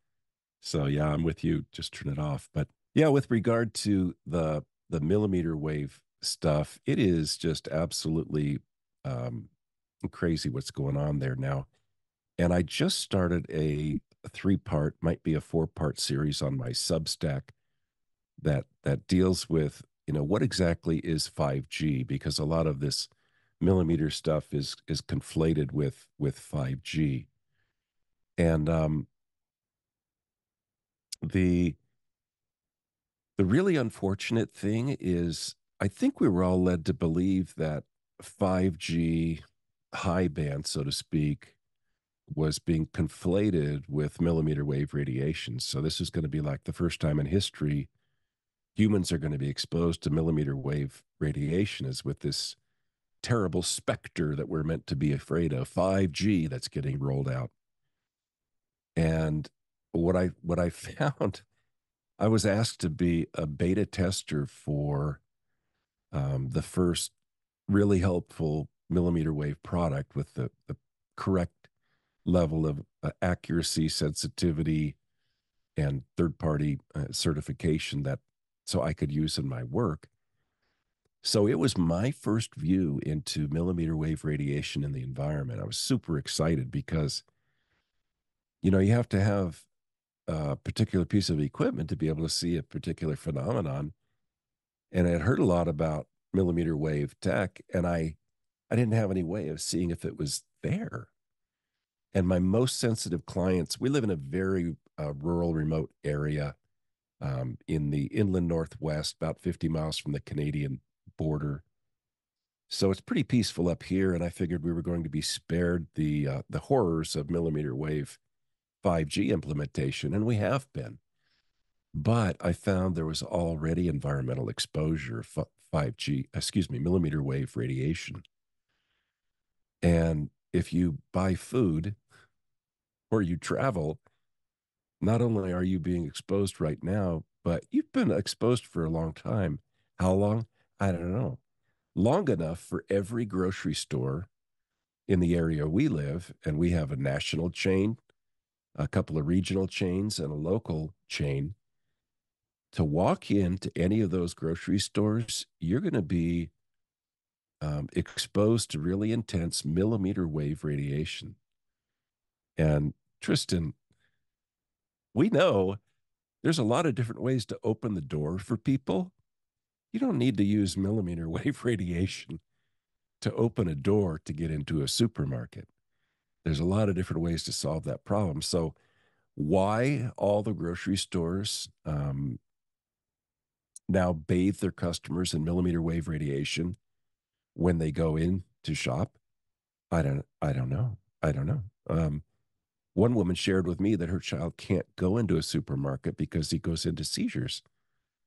So yeah, I'm with you. Just turn it off. But yeah, with regard to the the millimeter wave stuff, it is just absolutely um, crazy what's going on there now. And I just started a three-part, might be a four-part series on my Substack that that deals with, you know, what exactly is five G, because a lot of this millimeter stuff is is conflated with with five G. And um the the really unfortunate thing is, I think we were all led to believe that five G high band, so to speak, was being conflated with millimeter wave radiation. So this is going to be like the first time in history humans are going to be exposed to millimeter wave radiation, is with this terrible specter that we're meant to be afraid of, five G, that's getting rolled out. And what I what I found, I was asked to be a beta tester for um, the first really helpful millimeter wave product with the, the correct level of uh, accuracy, sensitivity, and third-party uh, certification that so I could use in my work. So it was my first view into millimeter wave radiation in the environment. I was super excited because, you know, you have to have a particular piece of equipment to be able to see a particular phenomenon. And I had heard a lot about millimeter wave tech, and I, I didn't have any way of seeing if it was there. And my most sensitive clients, we live in a very uh, rural, remote area um, in the inland Northwest, about fifty miles from the Canadian border. So it's pretty peaceful up here, and I figured we were going to be spared the uh, the horrors of millimeter wave five G implementation, and we have been. But I found there was already environmental exposure, five G, excuse me, millimeter wave radiation. And if you buy food or you travel, not only are you being exposed right now, but you've been exposed for a long time. How long? I don't know, long enough for every grocery store in the area we live, and we have a national chain, a couple of regional chains, and a local chain. To walk into any of those grocery stores, you're going to be um, exposed to really intense millimeter wave radiation. And Tristan, we know there's a lot of different ways to open the door for people. You don't need to use millimeter wave radiation to open a door to get into a supermarket. There's a lot of different ways to solve that problem. So why all the grocery stores um, now bathe their customers in millimeter wave radiation when they go in to shop? I don't, I don't know. I don't know. Um, one woman shared with me that her child can't go into a supermarket because he goes into seizures.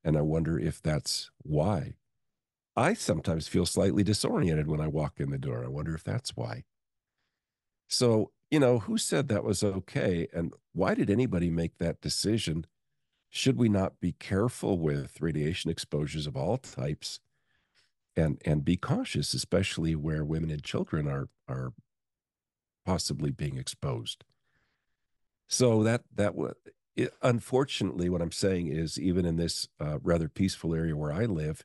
And I wonder if that's why. I sometimes feel slightly disoriented when I walk in the door. I wonder if that's why. So, you know, who said that was okay? And why did anybody make that decision? Should we not be careful with radiation exposures of all types and, and be cautious, especially where women and children are, are possibly being exposed? So that, that was... It, unfortunately, what I'm saying is, even in this uh, rather peaceful area where I live,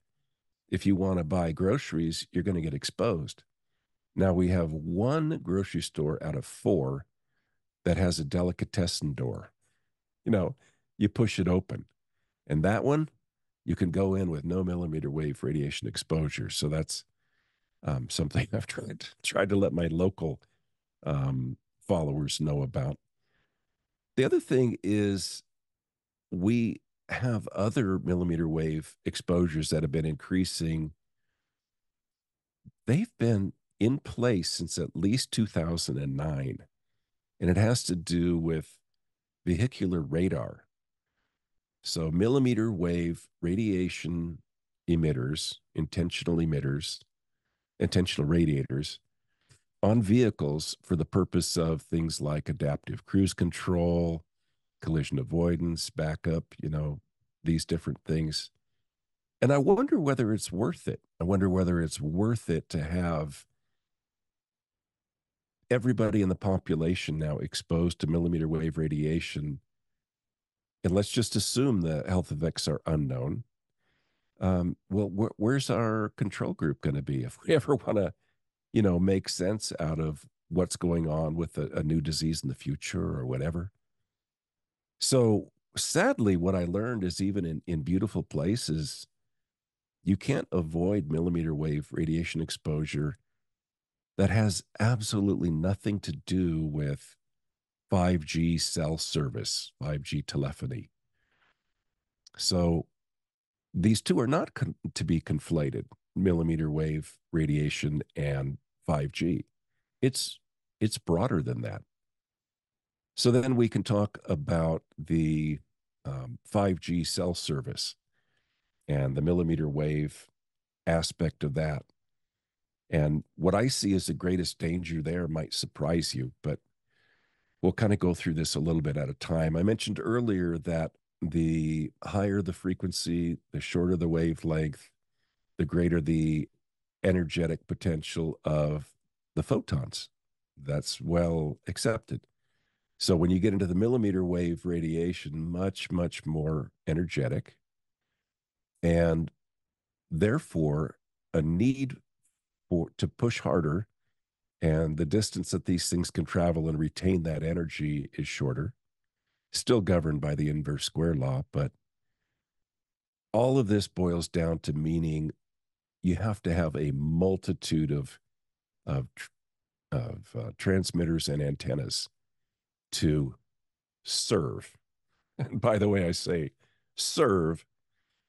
if you want to buy groceries, you're going to get exposed. Now, we have one grocery store out of four that has a delicatessen door. You know, you push it open. And that one, you can go in with no millimeter wave radiation exposure. So that's um, something I've tried, tried to let my local um, followers know about. The other thing is we have other millimeter wave exposures that have been increasing. They've been in place since at least two thousand nine, and it has to do with vehicular radar. So millimeter wave radiation emitters, intentional emitters, intentional radiators on vehicles for the purpose of things like adaptive cruise control, collision avoidance, backup, you know, these different things. And I wonder whether it's worth it. I wonder whether it's worth it to have everybody in the population now exposed to millimeter wave radiation. And let's just assume the health effects are unknown. Um, well, wh where's our control group going to be if we ever want to, you know, make sense out of what's going on with a, a new disease in the future or whatever? So sadly, what I learned is even in, in beautiful places, you can't avoid millimeter wave radiation exposure that has absolutely nothing to do with five G cell service, five G telephony. So these two are not con to be conflated, millimeter wave radiation and five G. It's, it's broader than that. So then we can talk about the um, five G cell service and the millimeter wave aspect of that. And what I see as the greatest danger there might surprise you, but we'll kind of go through this a little bit at a time. I mentioned earlier that the higher the frequency, the shorter the wavelength, the greater the energetic potential of the photons. That's well accepted. So when you get into the millimeter wave radiation, much, much more energetic, and therefore a need for, to push harder, and the distance that these things can travel and retain that energy is shorter, still governed by the inverse square law. But all of this boils down to meaning you have to have a multitude of, of, of uh, transmitters and antennas to serve. And by the way, I say serve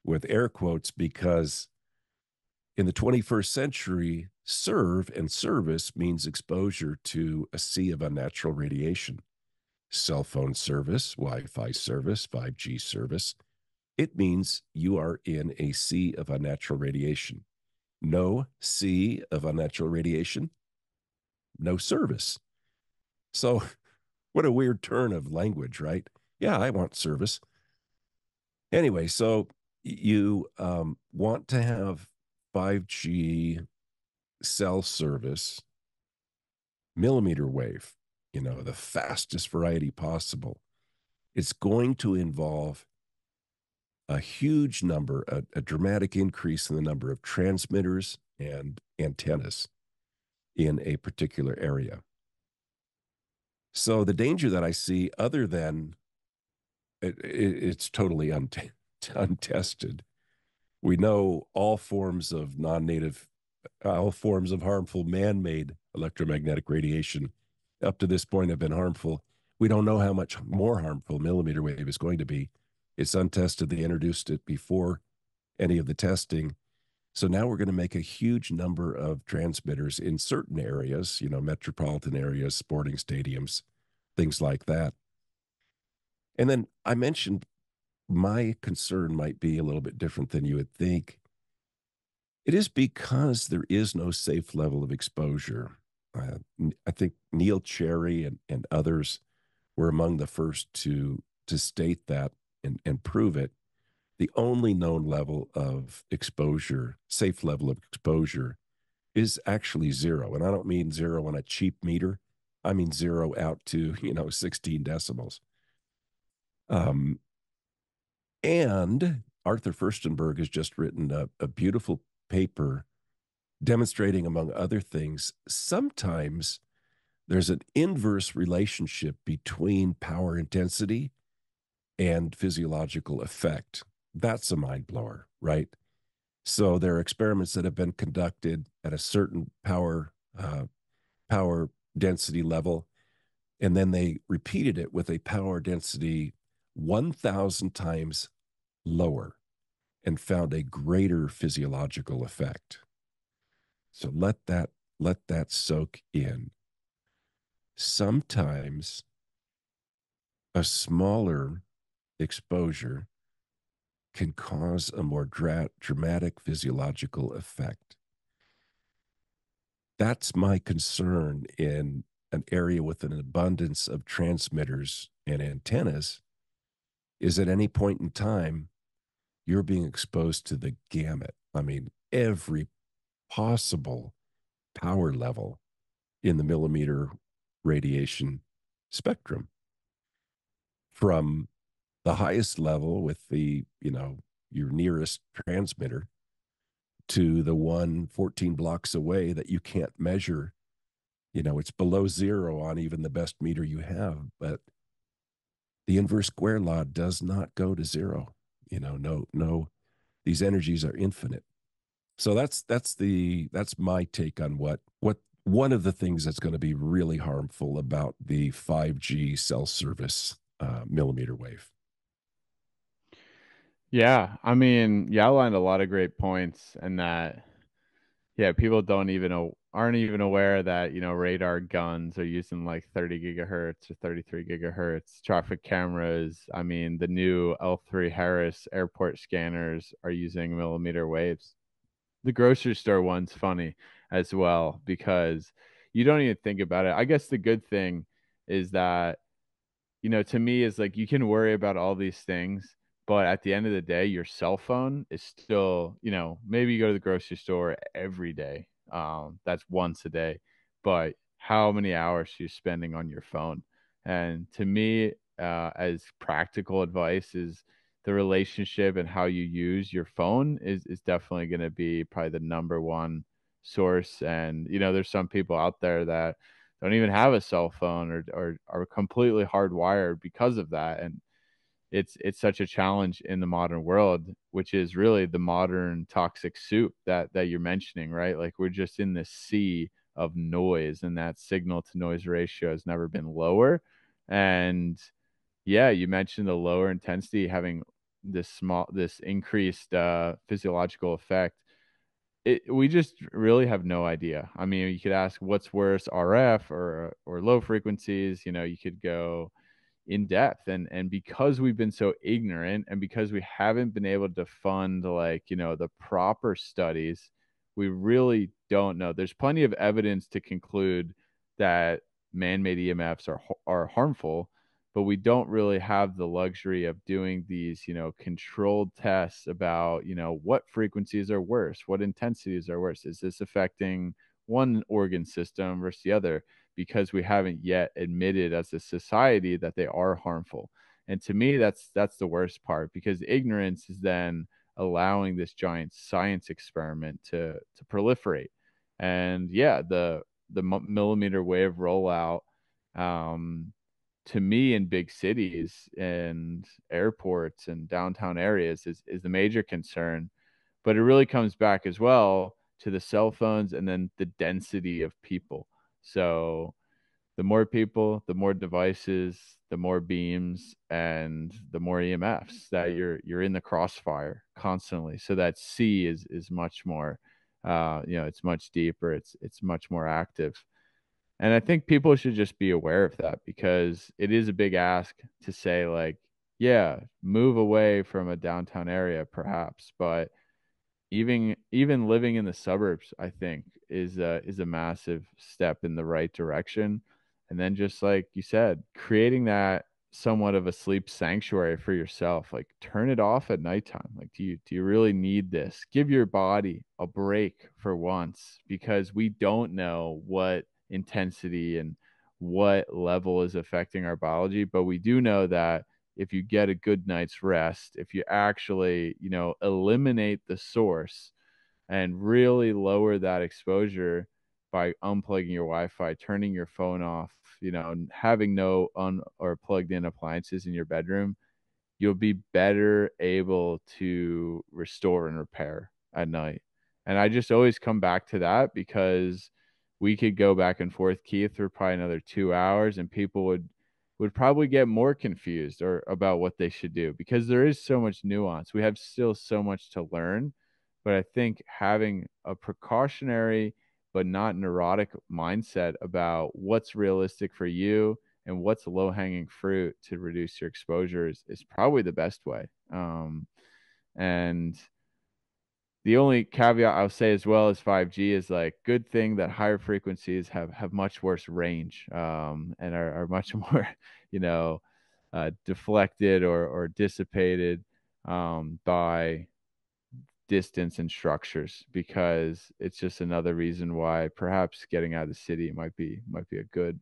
with air quotes because in the twenty-first century, serve and service means exposure to a sea of unnatural radiation. Cell phone service, Wi-Fi service, five G service. It means you are in a sea of unnatural radiation. No sea of unnatural radiation, no service. So what a weird turn of language, right? Yeah, I want service. Anyway, so you um, want to have five G cell service, millimeter wave, you know, the fastest variety possible. It's going to involve a huge number, a, a dramatic increase in the number of transmitters and antennas in a particular area. So the danger that I see, other than it, it, it's totally un untested, we know all forms of non-native, all forms of harmful man-made electromagnetic radiation up to this point have been harmful. We don't know how much more harmful millimeter wave is going to be. It's untested. They introduced it before any of the testing. So now we're going to make a huge number of transmitters in certain areas, you know, metropolitan areas, sporting stadiums, things like that. And then I mentioned my concern might be a little bit different than you would think. It is because there is no safe level of exposure. Uh, I think Neil Cherry and, and others were among the first to, to state that and, and prove it. The only known level of exposure, safe level of exposure, is actually zero. And I don't mean zero on a cheap meter. I mean zero out to, you know, sixteen decibels. Um, and Arthur Firstenberg has just written a, a beautiful paper demonstrating, among other things, sometimes there's an inverse relationship between power intensity and physiological effect. That's a mind blower, right? So there are experiments that have been conducted at a certain power uh, power density level, and then they repeated it with a power density one thousand times lower and found a greater physiological effect. So let that, let that soak in. Sometimes a smaller exposure can cause a more dra- dramatic physiological effect. That's my concern in an area with an abundance of transmitters and antennas, is at any point in time, you're being exposed to the gamut. I mean, every possible power level in the millimeter radiation spectrum, from the highest level with the, you know, your nearest transmitter, to the one fourteen blocks away that you can't measure. You know, it's below zero on even the best meter you have, but the inverse square law does not go to zero. You know, no, no, these energies are infinite. So that's, that's the, that's my take on what, what, one of the things that's going to be really harmful about the five G cell service uh, millimeter wave. Yeah. I mean, you outlined a lot of great points, and that, yeah, people don't even know, aren't even aware that, you know, radar guns are using like thirty gigahertz or thirty-three gigahertz traffic cameras. I mean, the new L three Harris airport scanners are using millimeter waves. The grocery store one's funny as well, because you don't even think about it. I guess the good thing is that, you know, to me is like, you can worry about all these things, but at the end of the day, your cell phone is still, you know, maybe you go to the grocery store every day. Um, that's once a day, but how many hours you're spending on your phone. And to me, uh, as practical advice, is the relationship and how you use your phone is, is definitely going to be probably the number one source. And, you know, there's some people out there that don't even have a cell phone, or, or are completely hardwired because of that. And it's, it's such a challenge in the modern world, which is really the modern toxic soup that, that you're mentioning, right? Like, we're just in this sea of noise, and that signal to noise ratio has never been lower. And yeah, you mentioned the lower intensity having this small, this increased uh, physiological effect. It, we just really have no idea. I mean, you could ask what's worse, R F or, or low frequencies, you know, you could go in depth, and and because we've been so ignorant, and because we haven't been able to fund, like, you know, the proper studies, we really don't know. There's plenty of evidence to conclude that man-made E M Fs are are harmful, but we don't really have the luxury of doing these, you know, controlled tests about, you know, what frequencies are worse, what intensities are worse, is this affecting one organ system versus the other, because we haven't yet admitted as a society that they are harmful. And to me, that's, that's the worst part, because ignorance is then allowing this giant science experiment to, to proliferate. And yeah, the, the millimeter wave rollout, um, to me, in big cities and airports and downtown areas is, is the major concern, but it really comes back as well to the cell phones and then the density of people. So the more people, the more devices, the more beams, and the more E M Fs that you're, you're in the crossfire constantly. So that C is, is much more, uh, you know, it's much deeper. It's, it's much more active. And I think people should just be aware of that, because it is a big ask to say, like, yeah, move away from a downtown area perhaps, but even, even living in the suburbs, I think is a, is a massive step in the right direction. And then just like you said, creating that somewhat of a sleep sanctuary for yourself, like turn it off at nighttime. Like, do you, do you really need this? Give your body a break for once, because we don't know what intensity and what level is affecting our biology, but we do know that if you get a good night's rest, if you actually, you know, eliminate the source and really lower that exposure by unplugging your Wi-Fi, turning your phone off, you know, and having no un or plugged in appliances in your bedroom, you'll be better able to restore and repair at night. And I just always come back to that, because we could go back and forth, Keith, for probably another two hours and people would, would probably get more confused or about what they should do, because there is so much nuance. We have still so much to learn, but I think having a precautionary but not neurotic mindset about what's realistic for you and what's low hanging fruit to reduce your exposure is, is probably the best way. Um, and the only caveat I'll say as well is five G is like, good thing that higher frequencies have, have much worse range, um, and are, are much more, you know, uh, deflected or, or dissipated um, by distance and structures, because it's just another reason why perhaps getting out of the city might be, might be a good,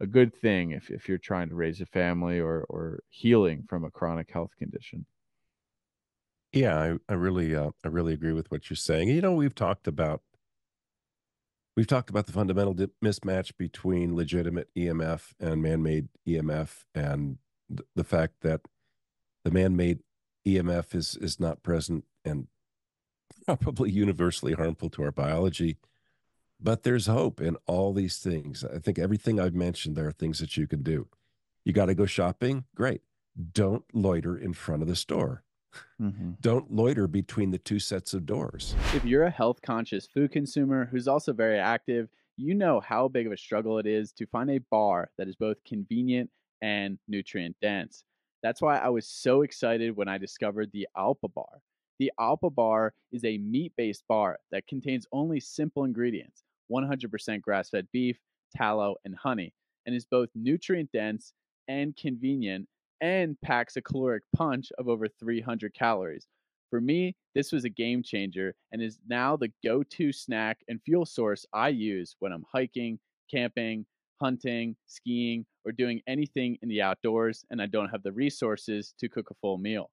a good thing if, if you're trying to raise a family or, or healing from a chronic health condition. Yeah, I, I really, uh, I really agree with what you're saying. You know, we've talked about, we've talked about the fundamental mismatch between legitimate E M F and man-made E M F, and th the fact that the man-made E M F is is not present and probably universally harmful to our biology. But there's hope in all these things. I think everything I've mentioned, there are things that you can do. You got to go shopping? Great. Don't loiter in front of the store. Mm-hmm. Don't loiter between the two sets of doors. If you're a health-conscious food consumer who's also very active, you know how big of a struggle it is to find a bar that is both convenient and nutrient-dense. That's why I was so excited when I discovered the Alpha Bar. The Alpha Bar is a meat-based bar that contains only simple ingredients, one hundred percent grass-fed beef, tallow, and honey, and is both nutrient-dense and convenient, and packs a caloric punch of over three hundred calories. For me, this was a game changer and is now the go-to snack and fuel source I use when I'm hiking, camping, hunting, skiing, or doing anything in the outdoors and I don't have the resources to cook a full meal.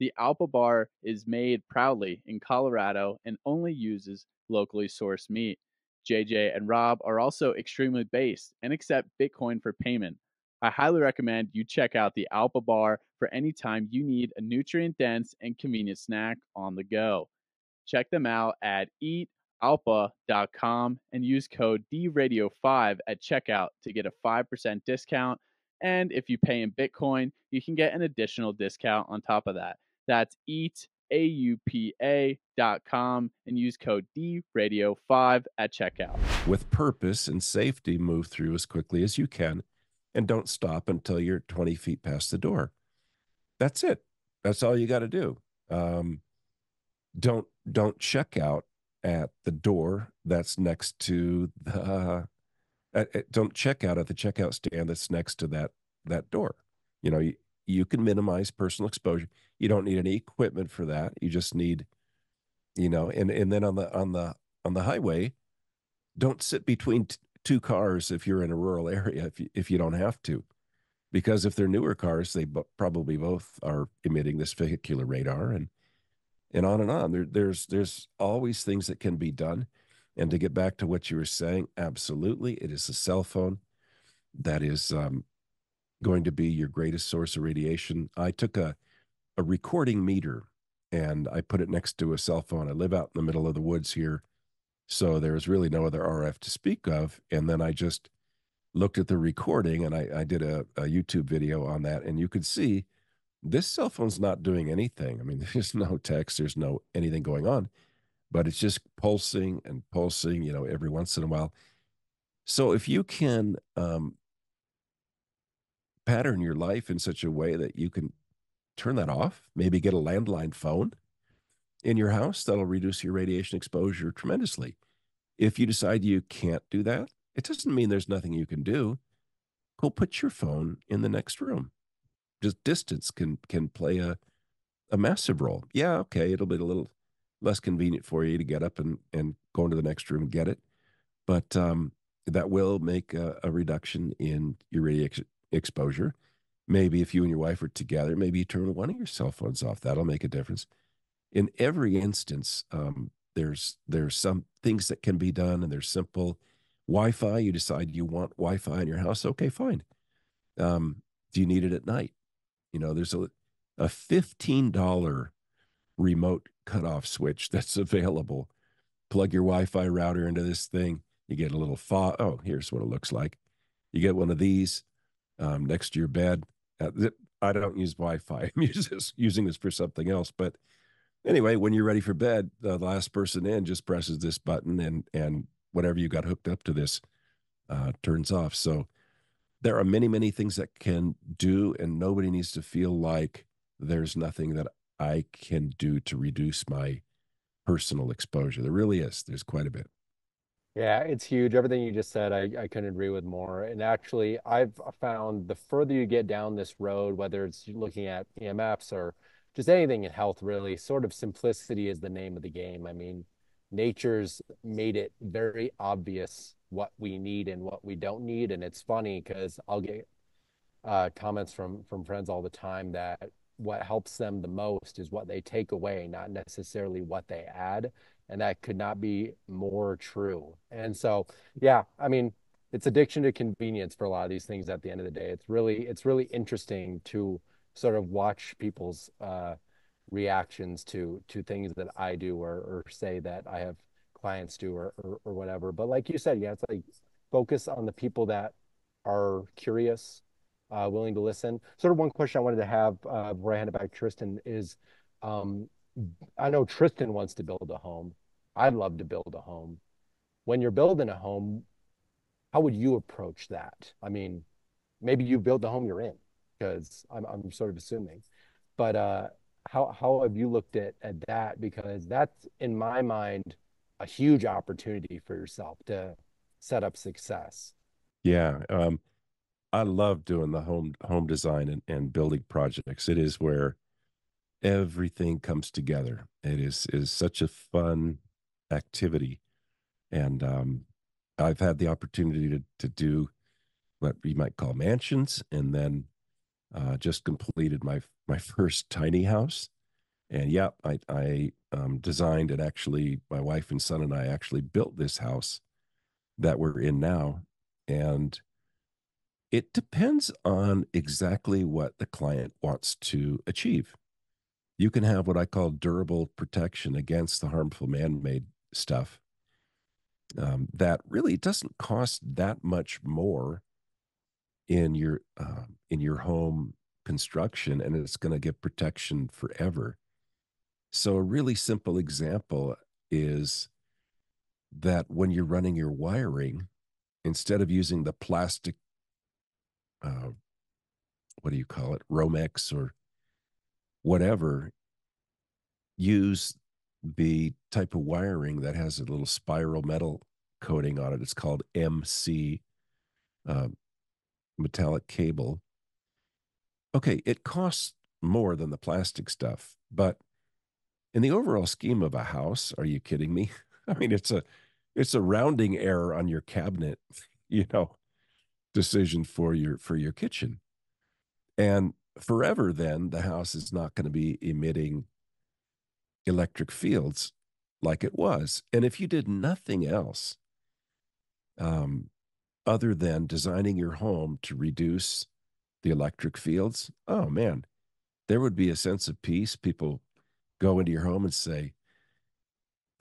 The Alpha Bar is made proudly in Colorado and only uses locally sourced meat. J J and Rob are also extremely based and accept Bitcoin for payment. I highly recommend you check out the Alpha Bar for any time you need a nutrient-dense and convenient snack on the go. Check them out at eat alpha dot com and use code D radio five at checkout to get a five percent discount. And if you pay in Bitcoin, you can get an additional discount on top of that. That's eat aupa dot com and use code D radio five at checkout. With purpose and safety, move through as quickly as you can. And don't stop until you're twenty feet past the door. That's it. That's all you got to do. Um, don't don't check out at the door that's next to the. Uh, don't check out at the checkout stand that's next to that that door. You know, you, you can minimize personal exposure. You don't need any equipment for that. You just need, you know, and and then on the on the on the highway, don't sit between T two cars if you're in a rural area, if you, if you don't have to, because if they're newer cars, they probably both are emitting this vehicular radar, and and on and on. There, there's there's always things that can be done. And to get back to what you were saying, absolutely, it is a cell phone that is um, going to be your greatest source of radiation. I took a, a recording meter and I put it next to a cell phone. I live out in the middle of the woods here, so there was really no other R F to speak of. And then I just looked at the recording and I, I did a, a YouTube video on that. And you could see this cell phone's not doing anything. I mean, there's no text, there's no anything going on, but it's just pulsing and pulsing, you know, every once in a while. So if you can um, pattern your life in such a way that you can turn that off, maybe get a landline phone in your house, that'll reduce your radiation exposure tremendously. If you decide you can't do that, it doesn't mean there's nothing you can do. Go put your phone in the next room. Just distance can can play a, a massive role. Yeah, okay, it'll be a little less convenient for you to get up and, and go into the next room and get it, but um, that will make a, a reduction in your radiation exposure. Maybe if you and your wife are together, maybe you turn one of your cell phones off. That'll make a difference. In every instance, um, there's there's some things that can be done, and they're simple. Wi-Fi, you decide you want Wi-Fi in your house. Okay, fine. Um, do you need it at night? You know, there's a, a fifteen dollar remote cutoff switch that's available. Plug your Wi-Fi router into this thing. You get a little fog. Oh, here's what it looks like. You get one of these um, next to your bed. Uh, I don't use Wi-Fi. I'm using this for something else. But anyway, when you're ready for bed, the last person in just presses this button, and and whatever you got hooked up to this uh, turns off. So there are many, many things that can do, and nobody needs to feel like there's nothing that I can do to reduce my personal exposure. There really is. There's quite a bit. Yeah, it's huge. Everything you just said, I, I couldn't agree with more. And actually, I've found the further you get down this road, whether it's looking at E M Fs or just anything in health, really, sort of simplicity is the name of the game. I mean, nature's made it very obvious what we need and what we don't need. And it's funny because I'll get uh, comments from, from friends all the time that what helps them the most is what they take away, not necessarily what they add. And that could not be more true. And so, yeah, I mean, it's addiction to convenience for a lot of these things at the end of the day. It's really, it's really interesting to sort of watch people's uh, reactions to to things that I do or, or say that I have clients do or, or, or whatever. But like you said, yeah, it's like focus on the people that are curious, uh, willing to listen. Sort of one question I wanted to have uh, before I hand it back to Tristan is, um, I know Tristan wants to build a home. I'd love to build a home. When you're building a home, how would you approach that? I mean, maybe you build the home you're in, because I'm, I'm sort of assuming. But uh, how, how have you looked at, at that? Because that's, in my mind, a huge opportunity for yourself to set up success. Yeah. Um, I love doing the home, home design and, and building projects. It is where everything comes together. It is is such a fun activity, and um, I've had the opportunity to to do what we might call mansions, and then uh, just completed my my first tiny house. And yeah, I I um, designed and actually my wife and son and I actually built this house that we're in now, and it depends on exactly what the client wants to achieve. You can have what I call durable protection against the harmful man-made stuff um, that really doesn't cost that much more in your uh, in your home construction, and it's going to give protection forever. So a really simple example is that when you're running your wiring, instead of using the plastic, uh, what do you call it, Romex or whatever, use the type of wiring that has a little spiral metal coating on it. It's called M C uh, metallic cable. Okay, it costs more than the plastic stuff, but in the overall scheme of a house, are you kidding me? I mean, it's a it's a rounding error on your cabinet, you know, decision for your for your kitchen. And forever, then, the house is not going to be emitting electric fields like it was. And if you did nothing else um, other than designing your home to reduce the electric fields, oh, man, there would be a sense of peace. People go into your home and say,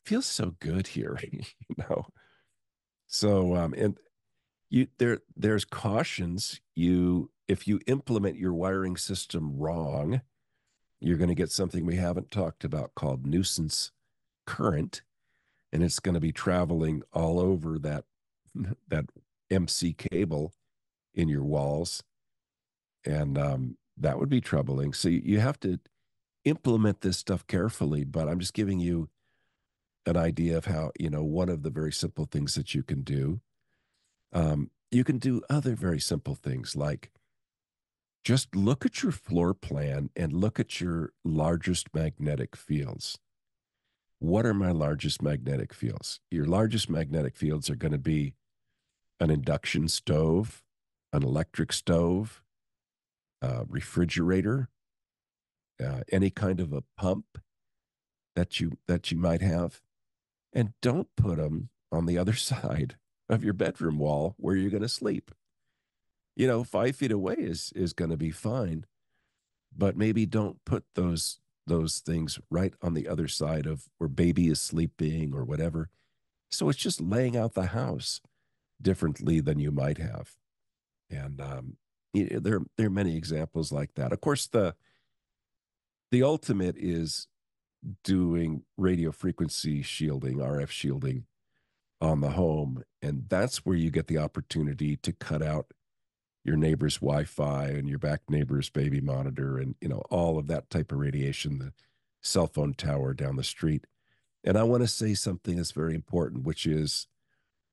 feels so good here, you know. So, um, and you there, there's cautions. You If you implement your wiring system wrong, you're going to get something we haven't talked about called nuisance current, and it's going to be traveling all over that, that M C cable in your walls, and um, that would be troubling. So you have to implement this stuff carefully, but I'm just giving you an idea of how, you know, one of the very simple things that you can do. Um, you can do other very simple things like just look at your floor plan and look at your largest magnetic fields. What are my largest magnetic fields? Your largest magnetic fields are going to be an induction stove, an electric stove, a refrigerator, uh, any kind of a pump that you, that you might have. And don't put them on the other side of your bedroom wall where you're going to sleep. You know, five feet away is, is going to be fine, but maybe don't put those those things right on the other side of where baby is sleeping or whatever. So it's just laying out the house differently than you might have. And um, there, there are many examples like that. Of course, the, the ultimate is doing radio frequency shielding, R F shielding on the home. And that's where you get the opportunity to cut out your neighbor's Wi-Fi and your back neighbor's baby monitor and, you know, all of that type of radiation, the cell phone tower down the street. And I want to say something that's very important, which is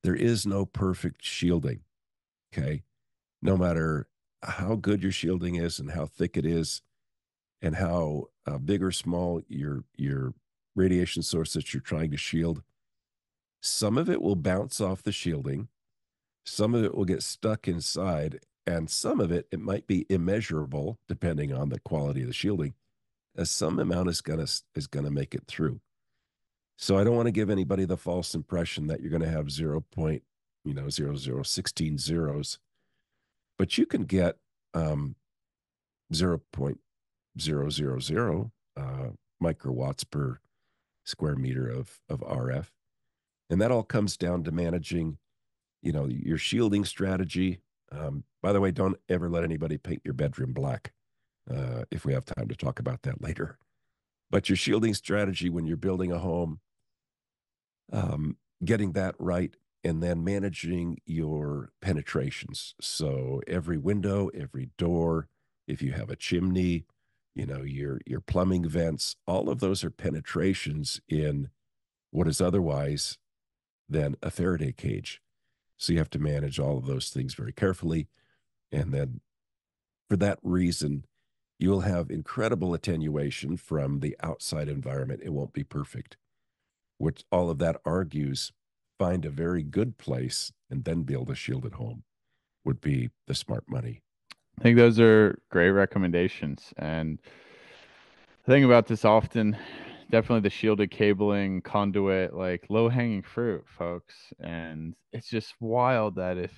there is no perfect shielding, okay? No matter how good your shielding is and how thick it is and how uh, big or small your, your radiation source that you're trying to shield, some of it will bounce off the shielding, some of it will get stuck inside, and some of it, it might be immeasurable, depending on the quality of the shielding, as some amount is gonna, is gonna make it through. So I don't want to give anybody the false impression that you're going to have zero point, you know, zero zero sixteen zeros, but you can get um, zero point zero zero zero uh, microwatts per square meter of of R F, and that all comes down to managing, you know, your shielding strategy. Um, by the way, don't ever let anybody paint your bedroom black. Uh, if we have time to talk about that later, but your shielding strategy when you're building a home. Um, getting that right, and then managing your penetrations. So every window, every door, if you have a chimney, you know, your, your plumbing vents, all of those are penetrations in what is otherwise than a Faraday cage. So you have to manage all of those things very carefully. And then for that reason, you will have incredible attenuation from the outside environment. It won't be perfect. Which all of that argues, find a very good place and then build a shielded home would be the smart money. I think those are great recommendations. And I think about this often, definitely the shielded cabling, conduit, like low hanging fruit, folks. And it's just wild that if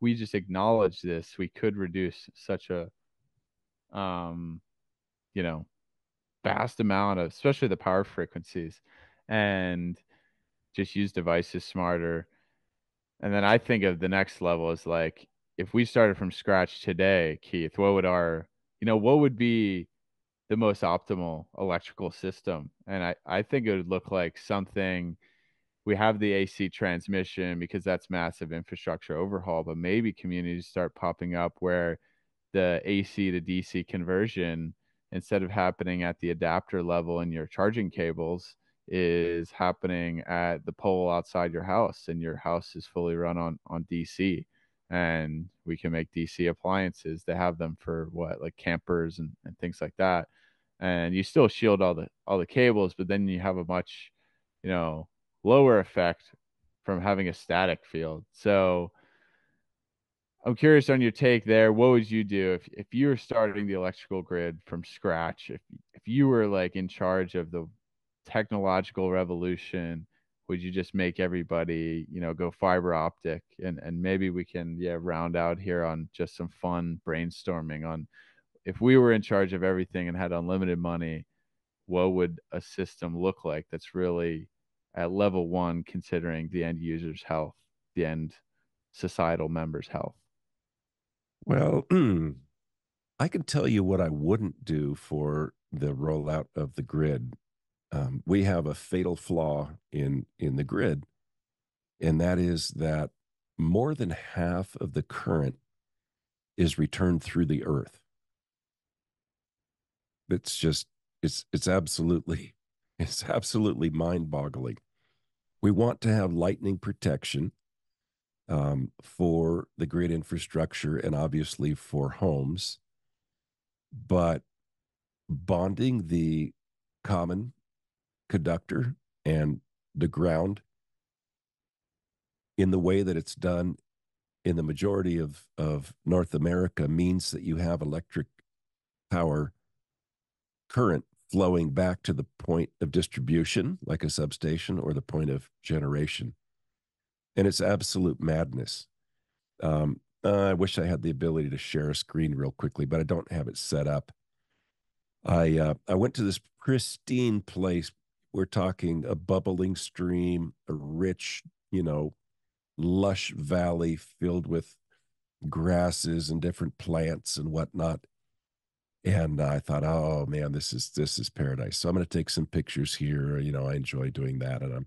we just acknowledge this, we could reduce such a, um, you know, vast amount of, especially the power frequencies, and just use devices smarter. And then I think of the next level is like, if we started from scratch today, Keith, what would our, you know, what would be the most optimal electrical system? And I, I think it would look like something, we have the A C transmission because that's massive infrastructure overhaul, but maybe communities start popping up where the A C to D C conversion, instead of happening at the adapter level in your charging cables, is happening at the pole outside your house, and your house is fully run on on D C, and we can make D C appliances that have them for what, like campers and, and things like that. And you still shield all the all the cables, but then you have a much, you know, lower effect from having a static field. So I'm curious on your take there. What would you do if, if you were starting the electrical grid from scratch, if if you were like in charge of the technological revolution? Would you just make everybody, you know, go fiber optic? And and maybe we can, yeah, round out here on just some fun brainstorming on, if we were in charge of everything and had unlimited money, what would a system look like that's really at level one, considering the end user's health, the end societal member's health? Well, I can tell you what I wouldn't do for the rollout of the grid. Um, we have a fatal flaw in, in the grid, and that is that more than half of the current is returned through the earth. It's just, it's, it's absolutely, it's absolutely mind-boggling. We want to have lightning protection um, for the grid infrastructure and obviously for homes, but bonding the common conductor and the ground in the way that it's done in the majority of, of North America means that you have electric power current flowing back to the point of distribution, like a substation, or the point of generation. And it's absolute madness. Um, I wish I had the ability to share a screen real quickly, but I don't have it set up. I uh, I went to this pristine place. We're talking a bubbling stream, a rich, you know, lush valley filled with grasses and different plants and whatnot. And I thought, oh man, this is this is paradise. So I'm going to take some pictures here. You know, I enjoy doing that, and I'm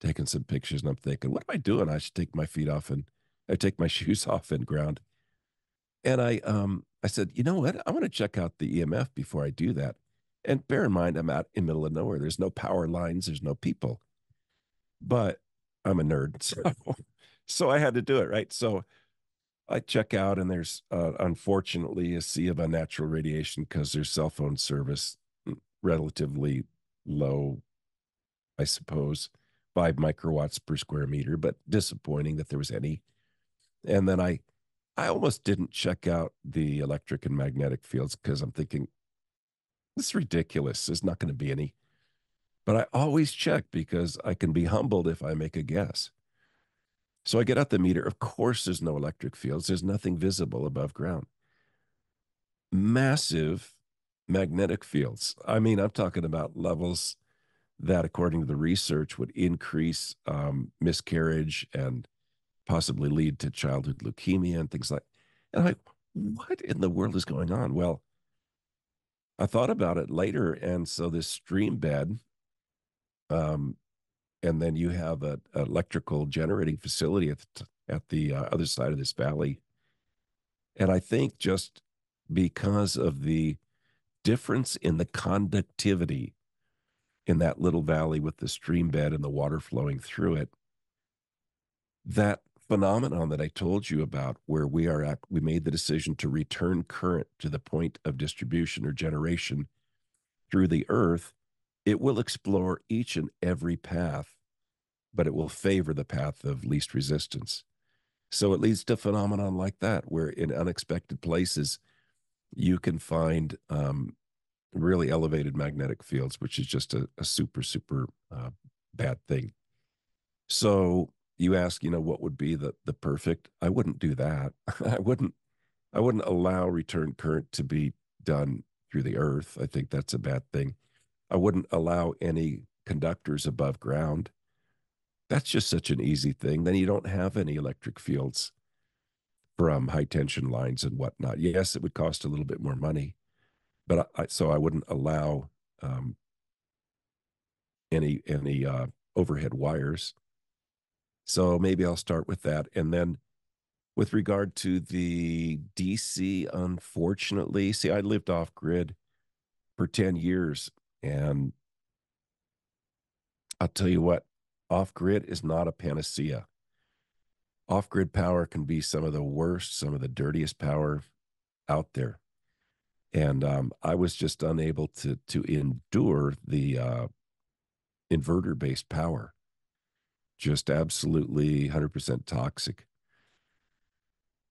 taking some pictures. And I'm thinking, what am I doing? I should take my feet off and I take my shoes off and ground. And I um I said, you know what? I want to check out the E M F before I do that. And bear in mind, I'm out in the middle of nowhere. There's no power lines. There's no people. But I'm a nerd, so so I had to do it, right? So I check out, and there's, uh, unfortunately, a sea of unnatural radiation because their cell phone service, relatively low, I suppose, five microwatts per square meter, but disappointing that there was any. And then I, I almost didn't check out the electric and magnetic fields because I'm thinking, this is ridiculous. There's not going to be any. But I always check because I can be humbled if I make a guess. So I get out the meter. Of course, there's no electric fields. There's nothing visible above ground. Massive magnetic fields. I mean, I'm talking about levels that, according to the research, would increase um, miscarriage and possibly lead to childhood leukemia and things like that. And I'm like, what in the world is going on? Well, I thought about it later. And so this stream bed, um, and then you have an electrical generating facility at the, at the uh, other side of this valley. And I think just because of the difference in the conductivity in that little valley with the stream bed and the water flowing through it, that phenomenon that I told you about where we are at, we made the decision to return current to the point of distribution or generation through the earth, it will explore each and every path, but it will favor the path of least resistance. So it leads to phenomenon like that, where in unexpected places, you can find um, really elevated magnetic fields, which is just a, a super, super uh, bad thing. So you ask, you know, what would be the, the perfect? I wouldn't do that. I wouldn't, I wouldn't allow return current to be done through the earth. I think that's a bad thing. I wouldn't allow any conductors above ground. That's just such an easy thing. Then you don't have any electric fields from high tension lines and whatnot. Yes, it would cost a little bit more money, but I, so I wouldn't allow um, any any uh, overhead wires. So maybe I'll start with that. And then with regard to the D C, unfortunately, see, I lived off grid for ten years. And I'll tell you what, off-grid is not a panacea. Off-grid power can be some of the worst, some of the dirtiest power out there. And um, I was just unable to to endure the uh, inverter-based power. Just absolutely one hundred percent toxic.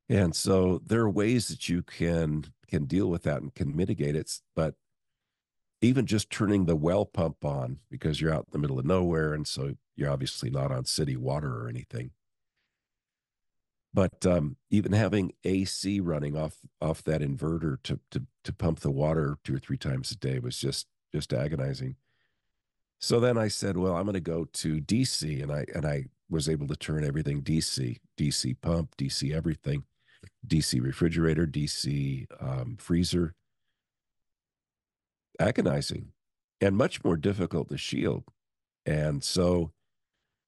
And so there are ways that you can, can deal with that and can mitigate it, but even just turning the well pump on, because you're out in the middle of nowhere, and so you're obviously not on city water or anything. But um, even having A C running off off that inverter to to to pump the water two or three times a day was just just agonizing. So then I said, well, I'm going to go to D C, and I and I was able to turn everything D C, D C pump, D C everything, D C refrigerator, D C um, freezer. Agonizing and much more difficult to shield. And so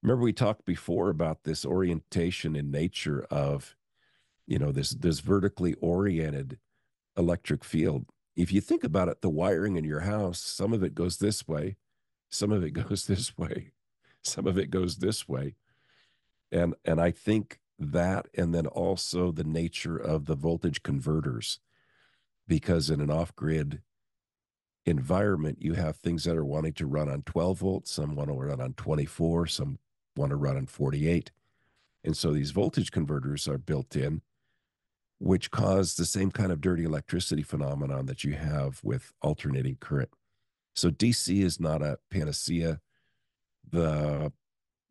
remember we talked before about this orientation in nature of, you know, this, this vertically oriented electric field. If you think about it, the wiring in your house, some of it goes this way, some of it goes this way, some of it goes this way. And, and I think that, and then also the nature of the voltage converters, because in an off-grid environment, you have things that are wanting to run on twelve volts, some want to run on twenty-four, some want to run on forty-eight. And so these voltage converters are built in, which cause the same kind of dirty electricity phenomenon that you have with alternating current. So D C is not a panacea. The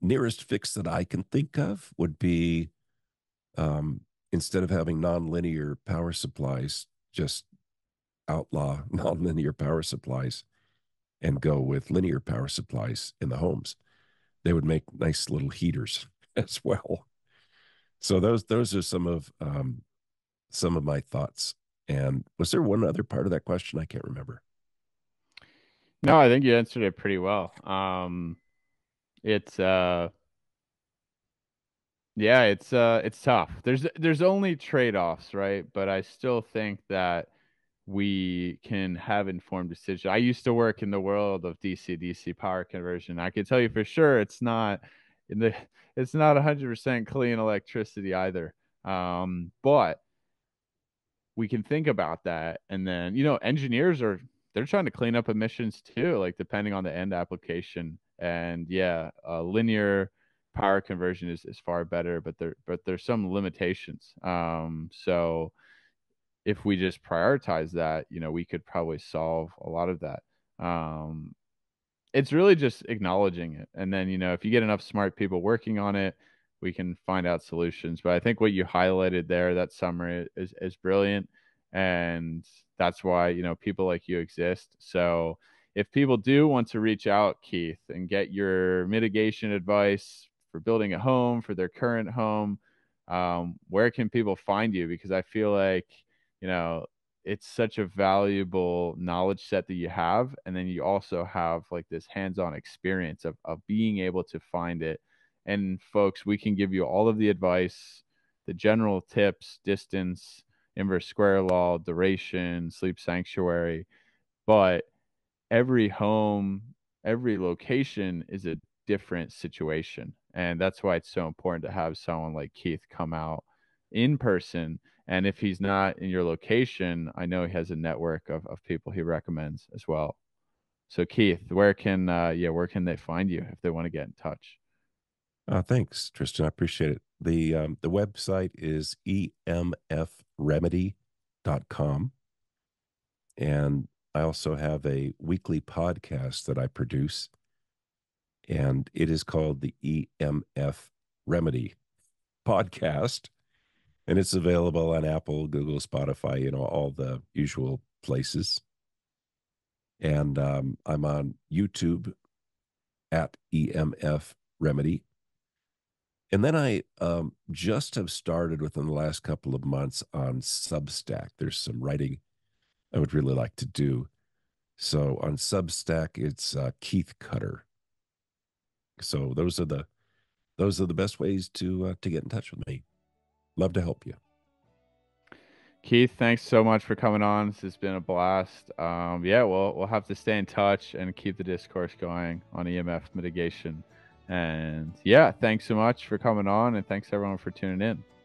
nearest fix that I can think of would be um, instead of having nonlinear power supplies, just outlaw nonlinear power supplies and go with linear power supplies in the homes. They would make nice little heaters as well. So those those are some of um, some of my thoughts. And was there one other part of that question? I can't remember. No, I think you answered it pretty well. Um, it's uh, yeah, it's uh, it's tough. There's there's only trade-offs, right? But I still think that we can have informed decisions. I used to work in the world of D C D C power conversion. I can tell you for sure it's not in the it's not one hundred percent clean electricity either. Um, but we can think about that, and then you know engineers are they're trying to clean up emissions too, like depending on the end application. And yeah, uh, linear power conversion is, is far better, but there but there's some limitations. Um, so if we just prioritize that, you know, we could probably solve a lot of that. Um, it's really just acknowledging it. And then, you know, if you get enough smart people working on it, we can find out solutions. But I think what you highlighted there, that summary is, is brilliant. And that's why, you know, people like you exist. So if people do want to reach out, Keith, and get your mitigation advice for building a home, for their current home, um, where can people find you? Because I feel like, you know, it's such a valuable knowledge set that you have. And then you also have like this hands-on experience of, of being able to find it. And folks, we can give you all of the advice, the general tips, distance, inverse square law, duration, sleep sanctuary. But every home, every location is a different situation. And that's why it's so important to have someone like Keith come out in person. And if he's not in your location, I know he has a network of, of people he recommends as well. So Keith, where can, uh, yeah, where can they find you if they want to get in touch? Uh, thanks, Tristan. I appreciate it. The, um, the website is E M F remedy dot com. And I also have a weekly podcast that I produce, and it is called the E M F Remedy Podcast. And it's available on Apple, Google, Spotify, you know, all the usual places. And um, I'm on YouTube at E M F Remedy. And then I um, just have started within the last couple of months on Substack. There's some writing I would really like to do. So on Substack, it's uh, Keith Cutter. So those are the those are the best ways to uh, to get in touch with me. Love to help you. Keith, thanks so much for coming on. This has been a blast. Um, yeah, we'll, we'll have to stay in touch and keep the discourse going on E M F mitigation. And yeah, thanks so much for coming on, and thanks everyone for tuning in.